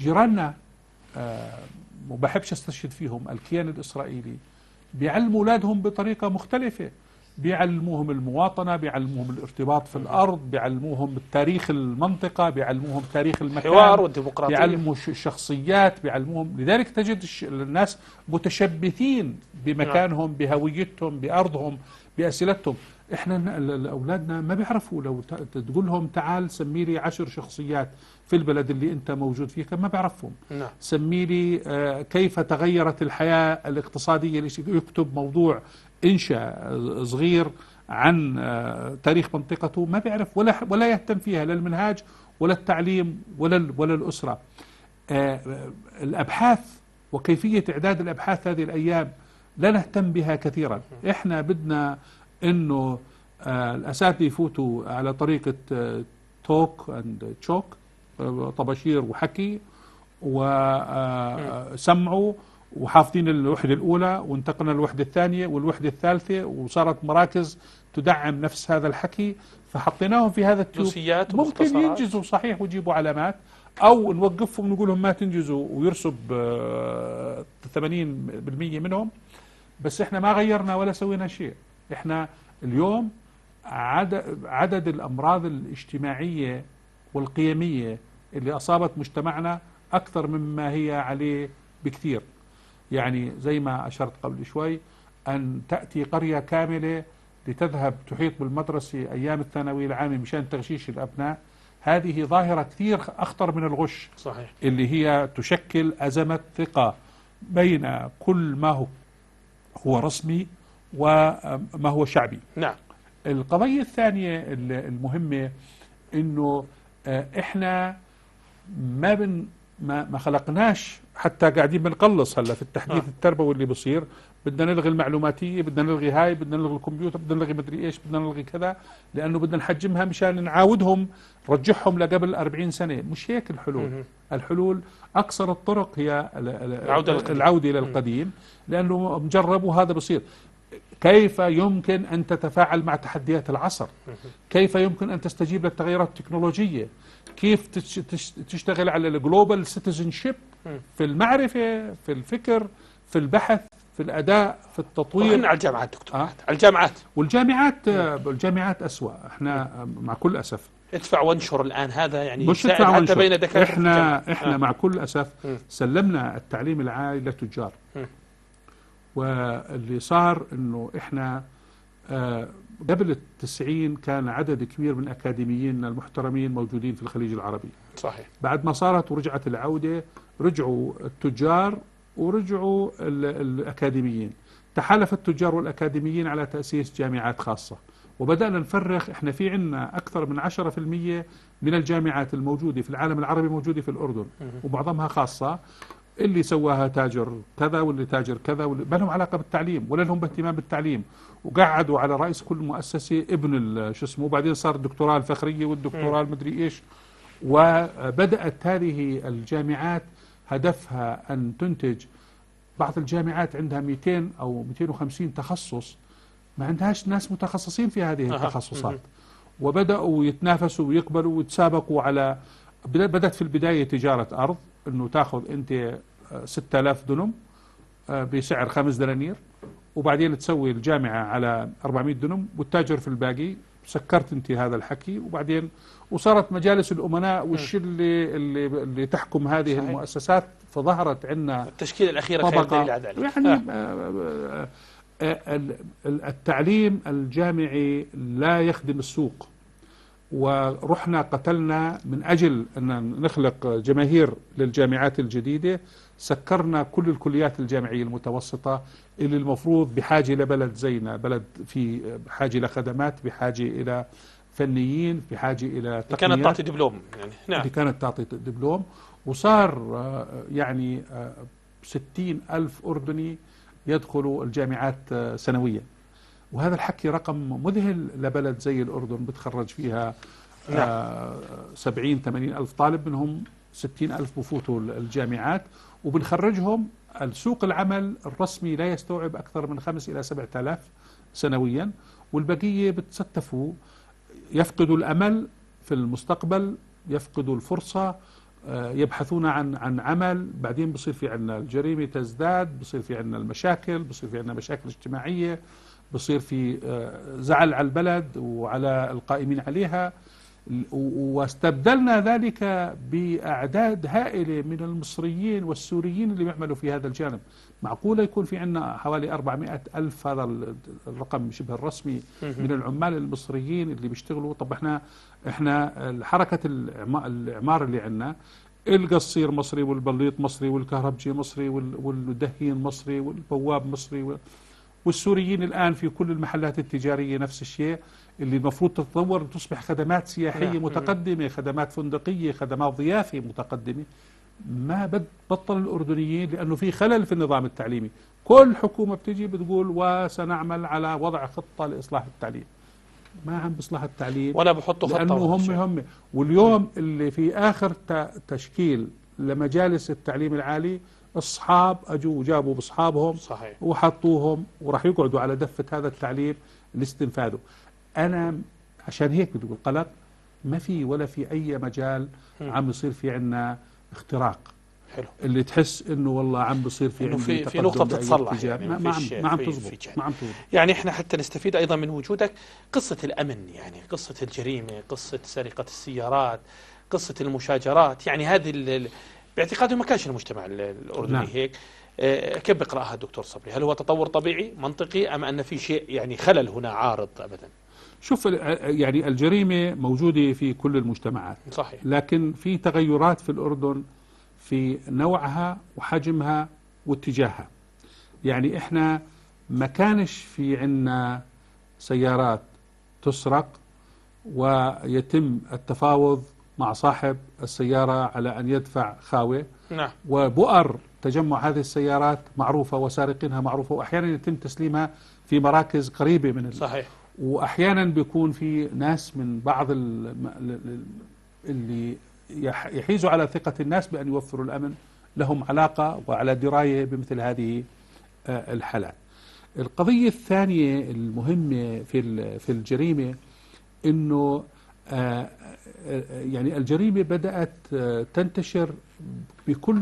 جيراننا آه ما بحبش استشهد فيهم، الكيان الإسرائيلي بيعلموا أولادهم بطريقة مختلفة، بيعلموهم المواطنة، بيعلموهم الارتباط في الأرض، بيعلموهم تاريخ المنطقة، بيعلموهم تاريخ المكان، الحوار والديمقراطية، بيعلموا الشخصيات، بيعلموهم. لذلك تجد الناس متشبثين بمكانهم، بهويتهم، بأرضهم، بأسئلتهم. احنا أولادنا ما بيعرفوا، لو تقول لهم تعال سمي لي عشر شخصيات في البلد اللي انت موجود فيه، ما بعرفهم. نعم. سمي لي كيف تغيرت الحياة الاقتصادية، يكتب موضوع إنشاء صغير عن تاريخ منطقته، ما بيعرف ولا ولا يهتم فيها، لا المنهاج ولا التعليم ولا ولا الأسرة. الأبحاث وكيفية إعداد الأبحاث هذه الأيام لا نهتم بها كثيرا. احنا بدنا انه الأساتذة يفوتوا على طريقة توك اند تشوك، طباشير وحكي وسمعوا، وحافظين الوحدة الأولى وانتقلنا للوحدة الثانية والوحدة الثالثة، وصارت مراكز تدعم نفس هذا الحكي، فحطيناهم في هذا التيوب. ممكن ينجزوا صحيح ويجيبوا علامات، أو نوقفهم ونقول لهم ما تنجزوا ويرسب ثمانين بالمئة منهم، بس احنا ما غيرنا ولا سوينا شيء. احنا اليوم عدد الأمراض الاجتماعية والقيمية اللي أصابت مجتمعنا أكثر مما هي عليه بكثير. يعني زي ما أشرت قبل شوي، أن تأتي قرية كاملة لتذهب تحيط بالمدرسة أيام الثانوية العامة مشان تغشيش الأبناء، هذه ظاهرة كثير أخطر من الغش. صحيح. اللي هي تشكل أزمة ثقة بين كل ما هو هو رسمي وما هو شعبي. نعم. القضية الثانية المهمة إنه إحنا ما بن ما ما خلقناش، حتى قاعدين بنقلص هلا في التحديث آه. التربوي اللي بصير، بدنا نلغي المعلوماتية، بدنا نلغي هاي، بدنا نلغي الكمبيوتر، بدنا نلغي مدري إيش، بدنا نلغي كذا، لأنه بدنا نحجمها مشان نعاودهم، رجعهم لقبل أربعين سنة. مش هيك الحلول. م -م. الحلول أقصر الطرق هي العودة إلى القديم، لأنه مجرب وهذا بصير. كيف يمكن أن تتفاعل مع تحديات العصر؟ كيف يمكن أن تستجيب للتغيرات التكنولوجية؟ كيف تشتغل على الجلوبال سيتيزنشيب في المعرفة، في الفكر، في البحث، في الأداء، في التطوير؟ على الجامعات دكتور، أه؟ على الجامعات. والجامعات الجامعات أسوأ، احنا مع كل أسف. ادفع وانشر الآن هذا يعني مش ادفع حتى وانشر. بين دكاترة احنا احنا آه. مع كل أسف سلمنا التعليم العالي للتجار. واللي صار انه احنا آه قبل التسعين كان عدد كبير من اكاديميين المحترمين موجودين في الخليج العربي. صحيح. بعد ما صارت ورجعت العوده، رجعوا التجار ورجعوا الاكاديميين، تحالف التجار والاكاديميين على تاسيس جامعات خاصه، وبدانا نفرخ. احنا في عندنا اكثر من عشرة بالمئة من الجامعات الموجوده في العالم العربي موجوده في الاردن، ومعظمها خاصه، اللي سواها تاجر كذا واللي تاجر كذا، ما لهم علاقه بالتعليم ولا لهم باهتمام بالتعليم، وقعدوا على راس كل مؤسسه ابن شو اسمه، وبعدين صار الدكتوراه الفخريه والدكتوراه المدري ايش. وبدات هذه الجامعات هدفها ان تنتج، بعض الجامعات عندها مئتين او مئتين وخمسين تخصص، ما عندهاش ناس متخصصين في هذه التخصصات، وبداوا يتنافسوا ويقبلوا ويتسابقوا على. بدات في البدايه تجاره ارض، انه تاخذ انت ستة آلاف دنم بسعر خمس دنانير، وبعدين تسوي الجامعه على أربعمئة دنم والتاجر في الباقي. سكرت انت هذا الحكي، وبعدين وصارت مجالس الامناء والشله اللي, اللي تحكم هذه صحيح. المؤسسات، فظهرت عندنا التشكيله الاخيره طبقه يعني آه. التعليم الجامعي لا يخدم السوق، ورحنا قتلنا من أجل أن نخلق جماهير للجامعات الجديدة. سكرنا كل الكليات الجامعية المتوسطة اللي المفروض بحاجة لبلد زينا، بلد في بحاجة لخدمات، بحاجة إلى فنيين، بحاجة إلى تقنيات، اللي كانت تعطي دبلوم يعني. نعم. اللي كانت تعطي دبلوم. وصار يعني ستين ألف أردني يدخلوا الجامعات سنويا، وهذا الحكي رقم مذهل لبلد زي الأردن بتخرج فيها سبعين ثمانين ألف طالب، منهم ستين ألف بفوتوا الجامعات، وبنخرجهم السوق العمل الرسمي لا يستوعب أكثر من خمس إلى سبعة آلاف سنويا، والبقية بتستفوا، يفقدوا الأمل في المستقبل، يفقدوا الفرصة، يبحثون عن عن عمل. بعدين بصير في عندنا الجريمة تزداد، بصير في عندنا المشاكل، بصير في عندنا مشاكل اجتماعية، بصير في زعل على البلد وعلى القائمين عليها. واستبدلنا ذلك بأعداد هائلة من المصريين والسوريين اللي بيعملوا في هذا الجانب. معقولة يكون في عندنا حوالي أربعمائة ألف، هذا الرقم شبه الرسمي، من العمال المصريين اللي بيشتغلوا. طب احنا احنا حركة الإعمار اللي عندنا، القصير مصري، والبليط مصري، والكهربجي مصري، والدهين مصري، والبواب مصري، والسوريين الآن في كل المحلات التجارية نفس الشيء، اللي المفروض تتطور وتصبح خدمات سياحية متقدمة، خدمات فندقية، خدمات ضيافة متقدمة. ما بد بطل الأردنيين، لأنه في خلل في النظام التعليمي. كل حكومة بتجي بتقول وسنعمل على وضع خطة لإصلاح التعليم، ما عم بإصلاح التعليم ولا بحطوا خطة، لأنه هم هم واليوم اللي في آخر تشكيل لمجالس التعليم العالي، أصحاب أجوا وجابوا بأصحابهم وحطوهم، وراح يقعدوا على دفة هذا التعليم لاستنفاذه. أنا عشان هيك بتقول قلق، ما في ولا في أي مجال عم يصير في عنا اختراق. حلو. اللي تحس إنه والله عم بصير في عنا في, في نقطة بتتصلح يعني، ما, ما, ما عم تزبط يعني. إحنا حتى نستفيد أيضا من وجودك، قصة الأمن يعني، قصة الجريمة، قصة سرقة السيارات، قصة المشاجرات، يعني هذه باعتقادي ما كانش المجتمع الأردني. نعم. هيك كيف بقراها الدكتور صبري؟ هل هو تطور طبيعي منطقي أم أن في شيء يعني خلل هنا عارض أبدا؟ شوف يعني الجريمة موجودة في كل المجتمعات. صحيح. لكن في تغيرات في الأردن في نوعها وحجمها واتجاهها. يعني إحنا ما كانش في عنا سيارات تسرق ويتم التفاوض مع صاحب السيارة على أن يدفع خاوة. نعم. وبؤر تجمع هذه السيارات معروفة وسارقينها معروفة، وأحيانا يتم تسليمها في مراكز قريبة من. صحيح. وأحيانا بيكون في ناس من بعض اللي يحيزوا على ثقة الناس بأن يوفروا الأمن لهم علاقة وعلى دراية بمثل هذه الحالات. القضية الثانية المهمة في في الجريمة إنه يعني الجريمة بدأت تنتشر بكل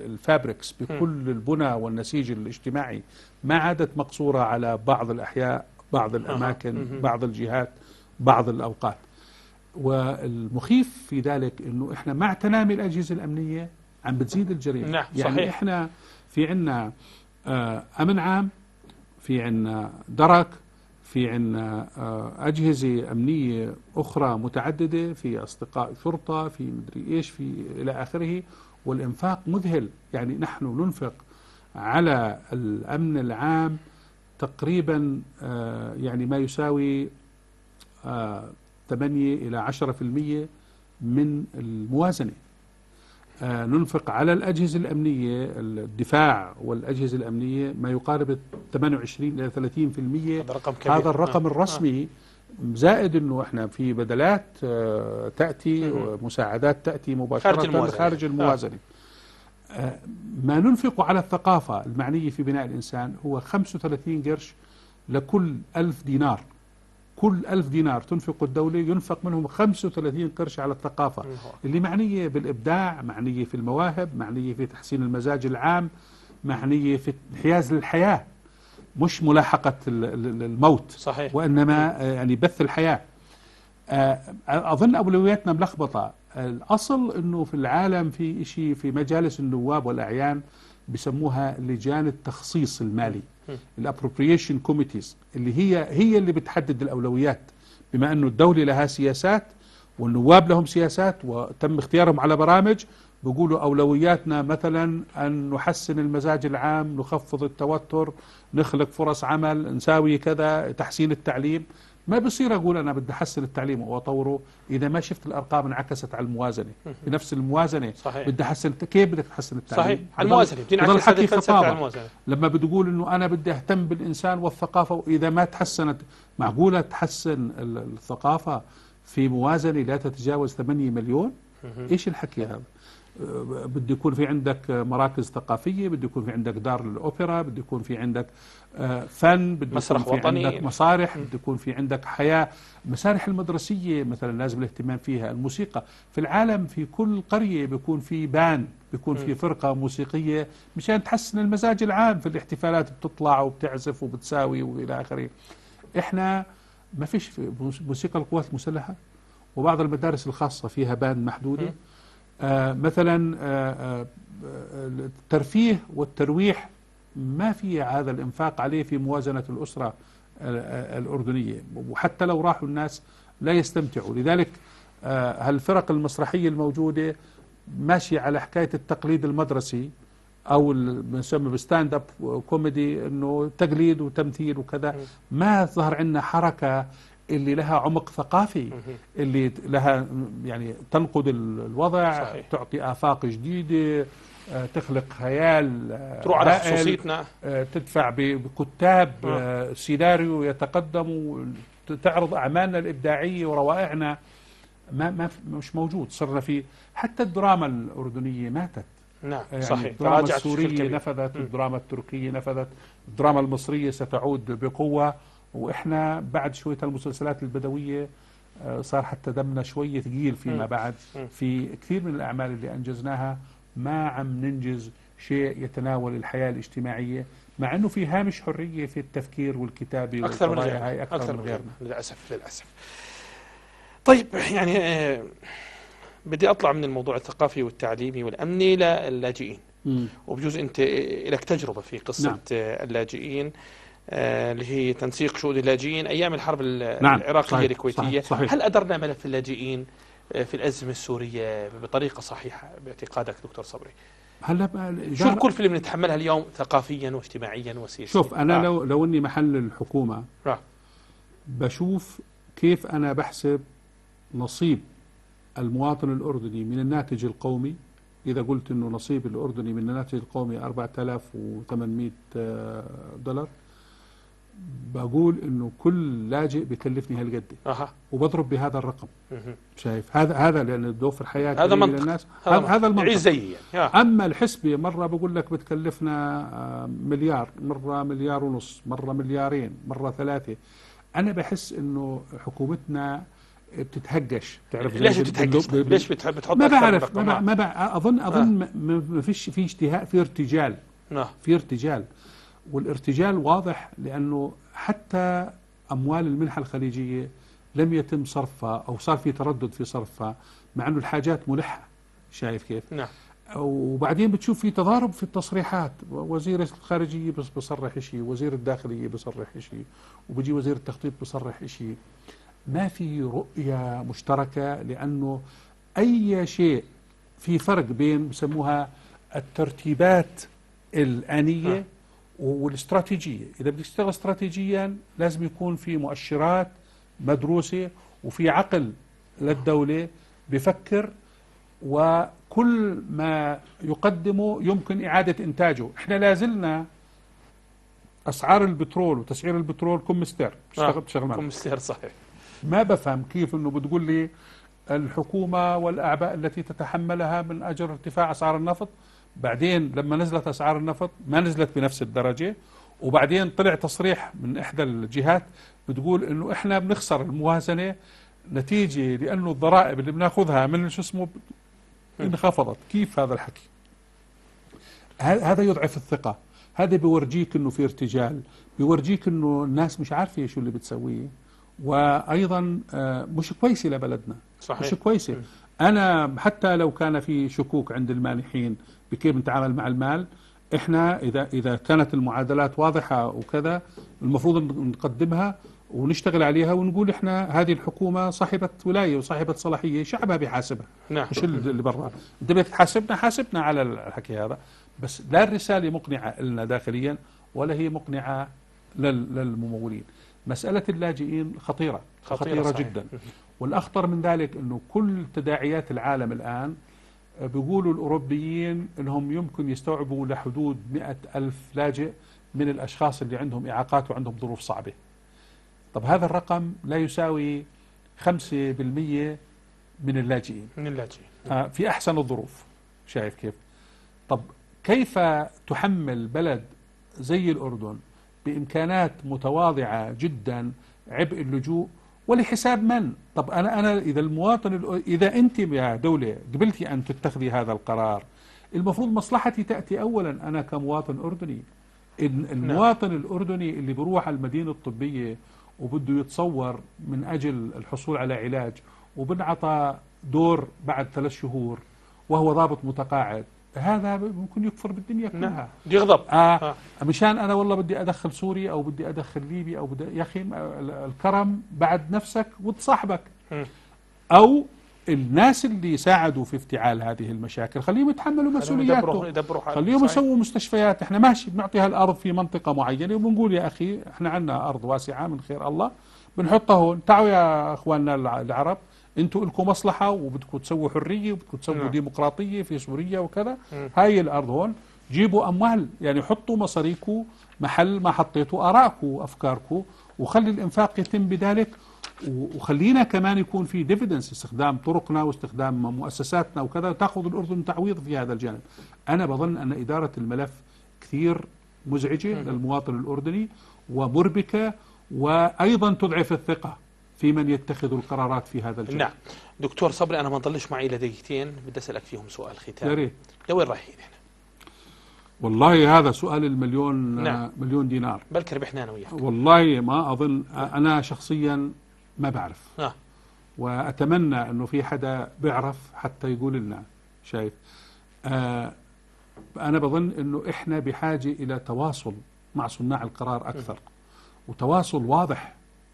الفابريكس، بكل البنى والنسيج الاجتماعي، ما عادت مقصورة على بعض الأحياء، بعض الأماكن، بعض الجهات، بعض الأوقات. والمخيف في ذلك أنه إحنا مع تنامي الأجهزة الأمنية عم بتزيد الجريمة. نعم. يعني صحيح. إحنا في عنا أمن عام، في عنا درك، في عنا أجهزة أمنية أخرى متعددة، في أصدقاء شرطة، في مدري إيش، في إلى آخره. والإنفاق مذهل، يعني نحن ننفق على الأمن العام تقريبا آه يعني ما يساوي آه ثمانية إلى عشرة بالمئة من الموازنة. آه ننفق على الأجهزة الأمنية، الدفاع والأجهزة الأمنية، ما يقارب ثمانية وعشرين إلى ثلاثين بالمئة. هذا الرقم كبير. هذا الرقم آه. الرسمي آه. زائد إنه إحنا في بدلات آه تأتي آه. ومساعدات تأتي مباشرة خارج الموازنة, خارج الموازنة. آه. آه. ما ننفق على الثقافة المعنية في بناء الإنسان هو خمسة وثلاثين قرش لكل ألف دينار. كل ألف دينار تنفق الدولة ينفق منهم خمسة وثلاثين قرش على الثقافة اللي معنية بالإبداع، معنية في المواهب، معنية في تحسين المزاج العام، معنية في انحياز للحياة، مش ملاحقة الموت. صحيح. وإنما يعني بث الحياة. أظن أولوياتنا ملخبطة. الأصل أنه في العالم في إشي في مجالس النواب والأعيان بسموها لجان التخصيص المالي، الابروبريشن كوميتيز، اللي هي هي اللي بتحدد الاولويات، بما أنه الدولة لها سياسات والنواب لهم سياسات وتم اختيارهم على برامج، بيقولوا أولوياتنا مثلا أن نحسن المزاج العام، نخفض التوتر، نخلق فرص عمل، نساوي كذا، تحسين التعليم. ما بصير أقول أنا بدي أحسن التعليم وأطوره إذا ما شفت الأرقام انعكست على الموازنة بنفس الموازنة. صحيح. بدي أحسن، كيف بدك تحسن التعليم؟ صحيح، على الموازنة بتنعكس هذه الفلسفة على الموازنة. لما بتقول إنه أنا بدي أهتم بالإنسان والثقافة وإذا ما تحسنت، معقولة تحسن الثقافة في موازنة لا تتجاوز ثمانية مليون؟ إيش الحكي هذا؟ بده يكون في عندك مراكز ثقافية، بده يكون في عندك دار للأوبرا، بده يكون في عندك فن، بده يكون في وطني. عندك مسارح، بده يكون في عندك حياة. مسارح المدرسية مثلا لازم الاهتمام فيها، الموسيقى في العالم في كل قرية بيكون في بان، بيكون في فرقة موسيقية مشان تحسن المزاج العام، في الاحتفالات بتطلع وبتعزف وبتساوي وإلى آخره. إحنا ما فيش في موسيقى القوات المسلحة، وبعض المدارس الخاصة فيها بان محدودة. آه مثلا آه آه الترفيه والترويح ما في هذا الإنفاق عليه في موازنة الأسرة آه الأردنية، وحتى لو راحوا الناس لا يستمتعوا. لذلك آه هالفرق المسرحية الموجودة ماشية على حكاية التقليد المدرسي أو بنسميه بستاند أب كوميدي، أنه تقليد وتمثيل وكذا. ما ظهر عندنا حركة اللي لها عمق ثقافي، اللي لها يعني تنقد الوضع. صحيح. تعطي آفاق جديدة، تخلق خيال، تروح على خصوصيتنا، تدفع بكتاب أه. سيناريو يتقدموا، تعرض أعمالنا الإبداعية وروائعنا. ما ما مش موجود. صرنا في حتى الدراما الأردنية ماتت. نعم يعني صحيح. الدراما السورية نفذت، الدراما التركية نفذت، الدراما المصرية ستعود بقوة، وإحنا بعد شوية المسلسلات البدوية صار حتى دمنا شوية ثقيل فيما بعد. في كثير من الأعمال اللي أنجزناها ما عم ننجز شيء يتناول الحياة الاجتماعية، مع أنه في هامش حرية في التفكير والكتابة أكثر من غيرنا. أكثر, أكثر من غيرنا للأسف للأسف. طيب يعني آه بدي أطلع من الموضوع الثقافي والتعليمي والأمني للاجئين، وبجوز أنت لك تجربة في قصة. نعم. اللاجئين اللي هي تنسيق شؤون اللاجئين أيام الحرب العراقية الكويتية. هل أدرنا ملف اللاجئين في الأزمة السورية بطريقة صحيحة باعتقادك دكتور صبري؟ هلا شوف كل فيلم نتحملها اليوم ثقافيا واجتماعيا وسياسيا. شوف أنا آه. لو لو إني محل الحكومة آه. بشوف كيف أنا بحسب نصيب المواطن الأردني من الناتج القومي. إذا قلت إنه نصيب الأردني من الناتج القومي أربعة آلاف وثمانمئة دولار، بقول إنه كل لاجئ بيكلفني هالقد، وبضرب بهذا الرقم. شايف هذا هذا لأن الدوافر حياة هذا منطق للناس. هذا منطق, هذا المنطق. زي يعني. أما الحسبة مرة بقول لك بتكلفنا مليار، مرة مليار ونص، مرة مليارين، مرة ثلاثة. أنا بحس إنه حكومتنا بتتهجش. بتعرف ليش بتتهجش؟ ليش بتحط؟ ما بعرف، ما, ما بع... أظن أظن آه. ما فيش في اشتهاء، في ارتجال. آه. في ارتجال، والارتجال واضح لأنه حتى أموال المنحة الخليجية لم يتم صرفها أو صار في تردد في صرفها، مع أنه الحاجات ملحة. شايف كيف؟ نعم. وبعدين بتشوف في تضارب في التصريحات، وزير الخارجية بس بصرح شيء، وزير الداخلية بصرح شيء، وبيجي وزير التخطيط بصرح شيء. ما في رؤية مشتركة، لأنه أي شيء في فرق بين بسموها الترتيبات الآنية آه. والاستراتيجية. إذا بدك تشتغل استراتيجيا لازم يكون في مؤشرات مدروسة وفي عقل للدولة بفكر، وكل ما يقدمه يمكن إعادة إنتاجه. إحنا لازلنا أسعار البترول وتسعير البترول كومستر بتشتغل بتشتغل معه كومستر. صحيح. ما بفهم كيف إنه بتقول لي الحكومة والأعباء التي تتحملها من أجل ارتفاع أسعار النفط، بعدين لما نزلت أسعار النفط ما نزلت بنفس الدرجة، وبعدين طلع تصريح من إحدى الجهات بتقول إنه إحنا بنخسر الموازنة نتيجة لأنه الضرائب اللي بناخذها من شو اسمه انخفضت. كيف هذا الحكي؟ هذا يضعف الثقة، هذا بيورجيك إنه في ارتجال، بيورجيك إنه الناس مش عارفة شو اللي بتسويه، وأيضا مش كويسة لبلدنا. صحيح. مش كويسة. أنا حتى لو كان في شكوك عند المانحين بكيف نتعامل مع المال، إحنا إذا إذا كانت المعادلات واضحة وكذا المفروض نقدمها ونشتغل عليها ونقول احنا هذه الحكومه صاحبه ولايه وصاحبه صلاحيه، شعبها بيحاسبها. نعم. مش اللي برا. انت بتحاسبنا، حاسبنا على الحكي هذا، بس لا الرساله مقنعه لنا داخليا ولا هي مقنعه للممولين. مساله اللاجئين خطيره خطيره, خطيرة جدا. والاخطر من ذلك انه كل تداعيات العالم الان بيقولوا الاوروبيين انهم يمكن يستوعبوا لحدود مئة ألف لاجئ من الاشخاص اللي عندهم اعاقات وعندهم ظروف صعبه. طب هذا الرقم لا يساوي خمسة بالمئة من اللاجئين من اللاجئين آه في أحسن الظروف. شايف كيف؟ طب كيف تحمل بلد زي الأردن بإمكانات متواضعة جدا عبء اللجوء ولحساب من؟ طب أنا أنا إذا المواطن، إذا أنت يا دولة قبلتي أن تتخذي هذا القرار، المفروض مصلحتي تأتي أولا أنا كمواطن أردني. المواطن الأردني اللي بروح على المدينة الطبية وبده يتصور من أجل الحصول على علاج وبنعطى دور بعد ثلاث شهور وهو ضابط متقاعد، هذا ممكن يكفر بالدنيا كلها. يغضب آه مشان أنا والله بدي أدخل سوري أو بدي أدخل ليبي أو بدي، يا أخي الكرم بعد نفسك وتصاحبك. أو الناس اللي ساعدوا في افتعال هذه المشاكل خليهم يتحملوا مسؤولياتهم، خليهم يسووا مستشفيات. احنا ماشي بنعطيها الارض في منطقه معينه وبنقول يا اخي احنا عندنا ارض واسعه من خير الله بنحطها هون، تعالوا يا اخواننا العرب انتم لكم مصلحه وبدكم تسووا حريه وبدكم تسووا نعم. ديمقراطيه في سوريا وكذا، هاي الارض هون جيبوا اموال، يعني حطوا مصاريكم محل ما حطيتوا ارائكم وافكاركم، وخلي الانفاق يتم بذلك، وخلينا كمان يكون في ديفيدنس، استخدام طرقنا واستخدام مؤسساتنا وكذا، تاخذ الاردن تعويض في هذا الجانب. انا بظن ان اداره الملف كثير مزعجه للمواطن الاردني ومربكه، وايضا تضعف الثقه في من يتخذ القرارات في هذا الجانب. نعم. دكتور صبري انا ما نضلش معي الا دقيقتين، بدي اسالك فيهم سؤال ختام. يا ريت. لوين رايحين احنا؟ والله هذا سؤال المليون. نعم. مليون دينار. بلكي ربحنا انا وياك. والله ما اظن، انا شخصيا ما بعرف. آه. وأتمنى أنه في حدا بيعرف حتى يقول لنا. شايف؟ آه أنا بظن أنه إحنا بحاجة إلى تواصل مع صناع القرار أكثر، وتواصل واضح،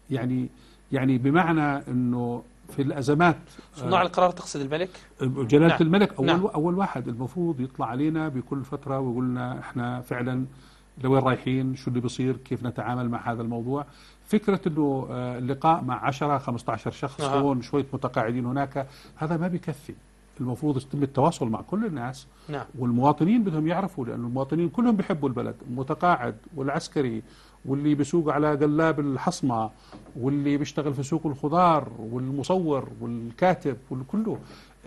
يعني يعني بمعنى أنه في الأزمات صناع آه القرار. تقصد الملك؟ جلالة نعم. الملك أول, نعم. أول واحد المفروض يطلع علينا بكل فترة ويقول لنا إحنا فعلا لوين رايحين، شو اللي بيصير، كيف نتعامل مع هذا الموضوع. فكرة انه اللقاء مع عشرة خمسة عشر شخص آه. هون شوية متقاعدين هناك، هذا ما بكفي. المفروض يتم التواصل مع كل الناس. نعم. والمواطنين بدهم يعرفوا، لأن المواطنين كلهم بيحبوا البلد، المتقاعد والعسكري واللي بيسوق على قلاب الحصمة واللي بيشتغل في سوق الخضار والمصور والكاتب والكله.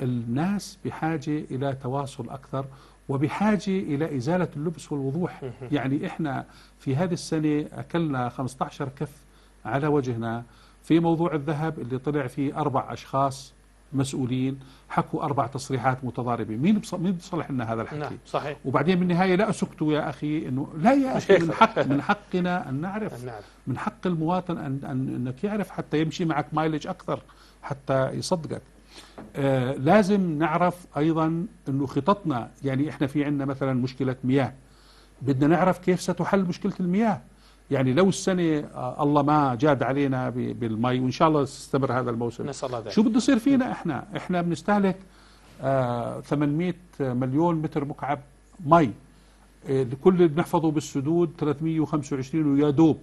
الناس بحاجة إلى تواصل أكثر، وبحاجة إلى إزالة اللبس والوضوح. يعني إحنا في هذه السنة أكلنا خمسة عشر كف على وجهنا في موضوع الذهب اللي طلع فيه أربع أشخاص مسؤولين حكوا أربع تصريحات متضاربة. مين مين بصلح لنا هذا الحكي؟ نعم صحيح. وبعدين بالنهاية لا أسكتوا يا أخي، إنه لا يا أخي، من حق من حقنا أن نعرف، من حق المواطن أن أنك يعرف حتى يمشي معك مايلج أكثر، حتى يصدقك. آه لازم نعرف أيضا أنه خططنا، يعني إحنا في عندنا مثلا مشكلة مياه، بدنا نعرف كيف ستحل مشكلة المياه. يعني لو السنة آه الله ما جاد علينا بالمي، وإن شاء الله يستمر هذا الموسم، شو بده يصير فينا؟ إحنا إحنا بنستهلك آه ثمانمئة مليون متر مكعب مي، آه لكل اللي بنحفظه بالسدود ثلاثمئة وخمسة وعشرين ويا دوب،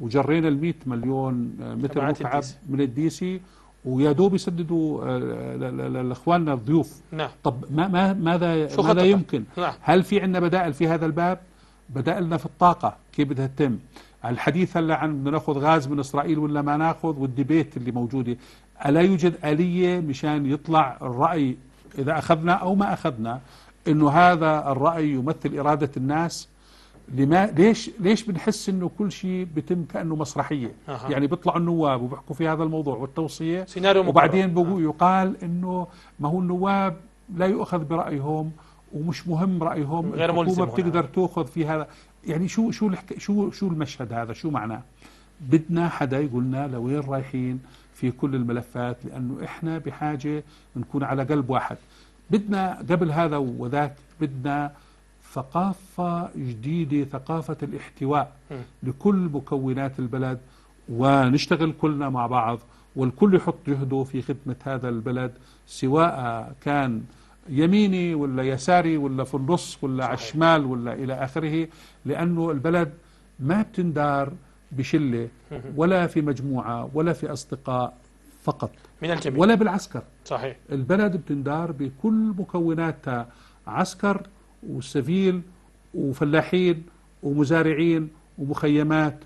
وجرينا المئة مليون آه متر مكعب الديسي. من الديسي، ويا دوب يسددوا لاخواننا الضيوف. نعم. طب ما ما ماذا ماذا يمكن؟ نعم. هل في عندنا بدائل في هذا الباب؟ بدائلنا في الطاقه كيف بدها تتم؟ الحديث هلا عن بدنا ناخذ غاز من اسرائيل ولا ما ناخذ، والديبيت اللي موجوده، الا يوجد اليه مشان يطلع الراي اذا اخذنا او ما اخذنا، انه هذا الراي يمثل اراده الناس؟ لما ليش ليش بنحس انه كل شيء بيتم كانه مسرحيه؟ أه. يعني بيطلعوا النواب وبيحكوا في هذا الموضوع والتوصيه، وبعدين أه. يقال انه ما هو النواب لا يؤخذ برايهم ومش مهم رايهم، الحكومه بتقدر هنا. تاخذ في هذا. يعني شو شو شو شو المشهد هذا؟ شو معناه؟ بدنا حدا يقول لنا لوين رايحين في كل الملفات، لانه احنا بحاجه نكون على قلب واحد. بدنا قبل هذا وذاك، بدنا ثقافة جديدة، ثقافة الاحتواء لكل مكونات البلد، ونشتغل كلنا مع بعض، والكل يحط جهده في خدمة هذا البلد، سواء كان يميني ولا يساري ولا في النص ولا على الشمال ولا إلى آخره، لأنه البلد ما بتندار بشلة ولا في مجموعة ولا في أصدقاء فقط من الجميع ولا بالعسكر. صحيح، البلد بتندار بكل مكوناتها، عسكر وسفيل وفلاحين ومزارعين ومخيمات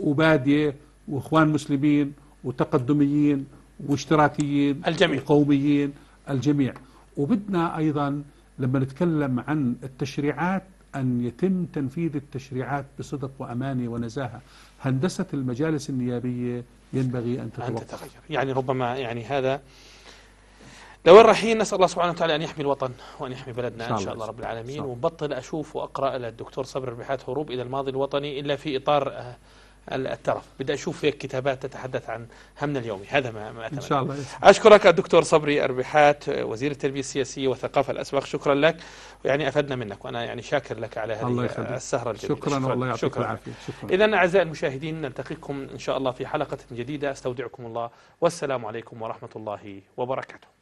وبادية وإخوان مسلمين وتقدميين واشتراكيين الجميع وقوميين الجميع. وبدنا أيضا لما نتكلم عن التشريعات أن يتم تنفيذ التشريعات بصدق وأمانة ونزاهة. هندسة المجالس النيابية ينبغي أن تتغير. يعني ربما يعني هذا لو الرحيل، نسأل الله سبحانه وتعالى أن يحمي الوطن وأن يحمي بلدنا إن شاء الله رب العالمين. وبطل أشوف وأقرأ للدكتور صبري ربيحات هروب إلى الماضي الوطني إلا في إطار الترف، بدي أشوف فيك كتابات تتحدث عن همنا اليومي. هذا ما أتمنى إن شاء الله. أشكرك الدكتور صبري ربيحات، وزير التربية السياسية والثقافة الأسبق، شكرا لك، ويعني أفدنا منك، وأنا يعني شاكر لك على هذه السهرة الجميلة. شكرا, شكرا والله يعطيك العافية. إذن أعزائي المشاهدين، نلتقيكم إن شاء الله في حلقة جديدة، استودعكم الله والسلام عليكم ورحمة الله وبركاته.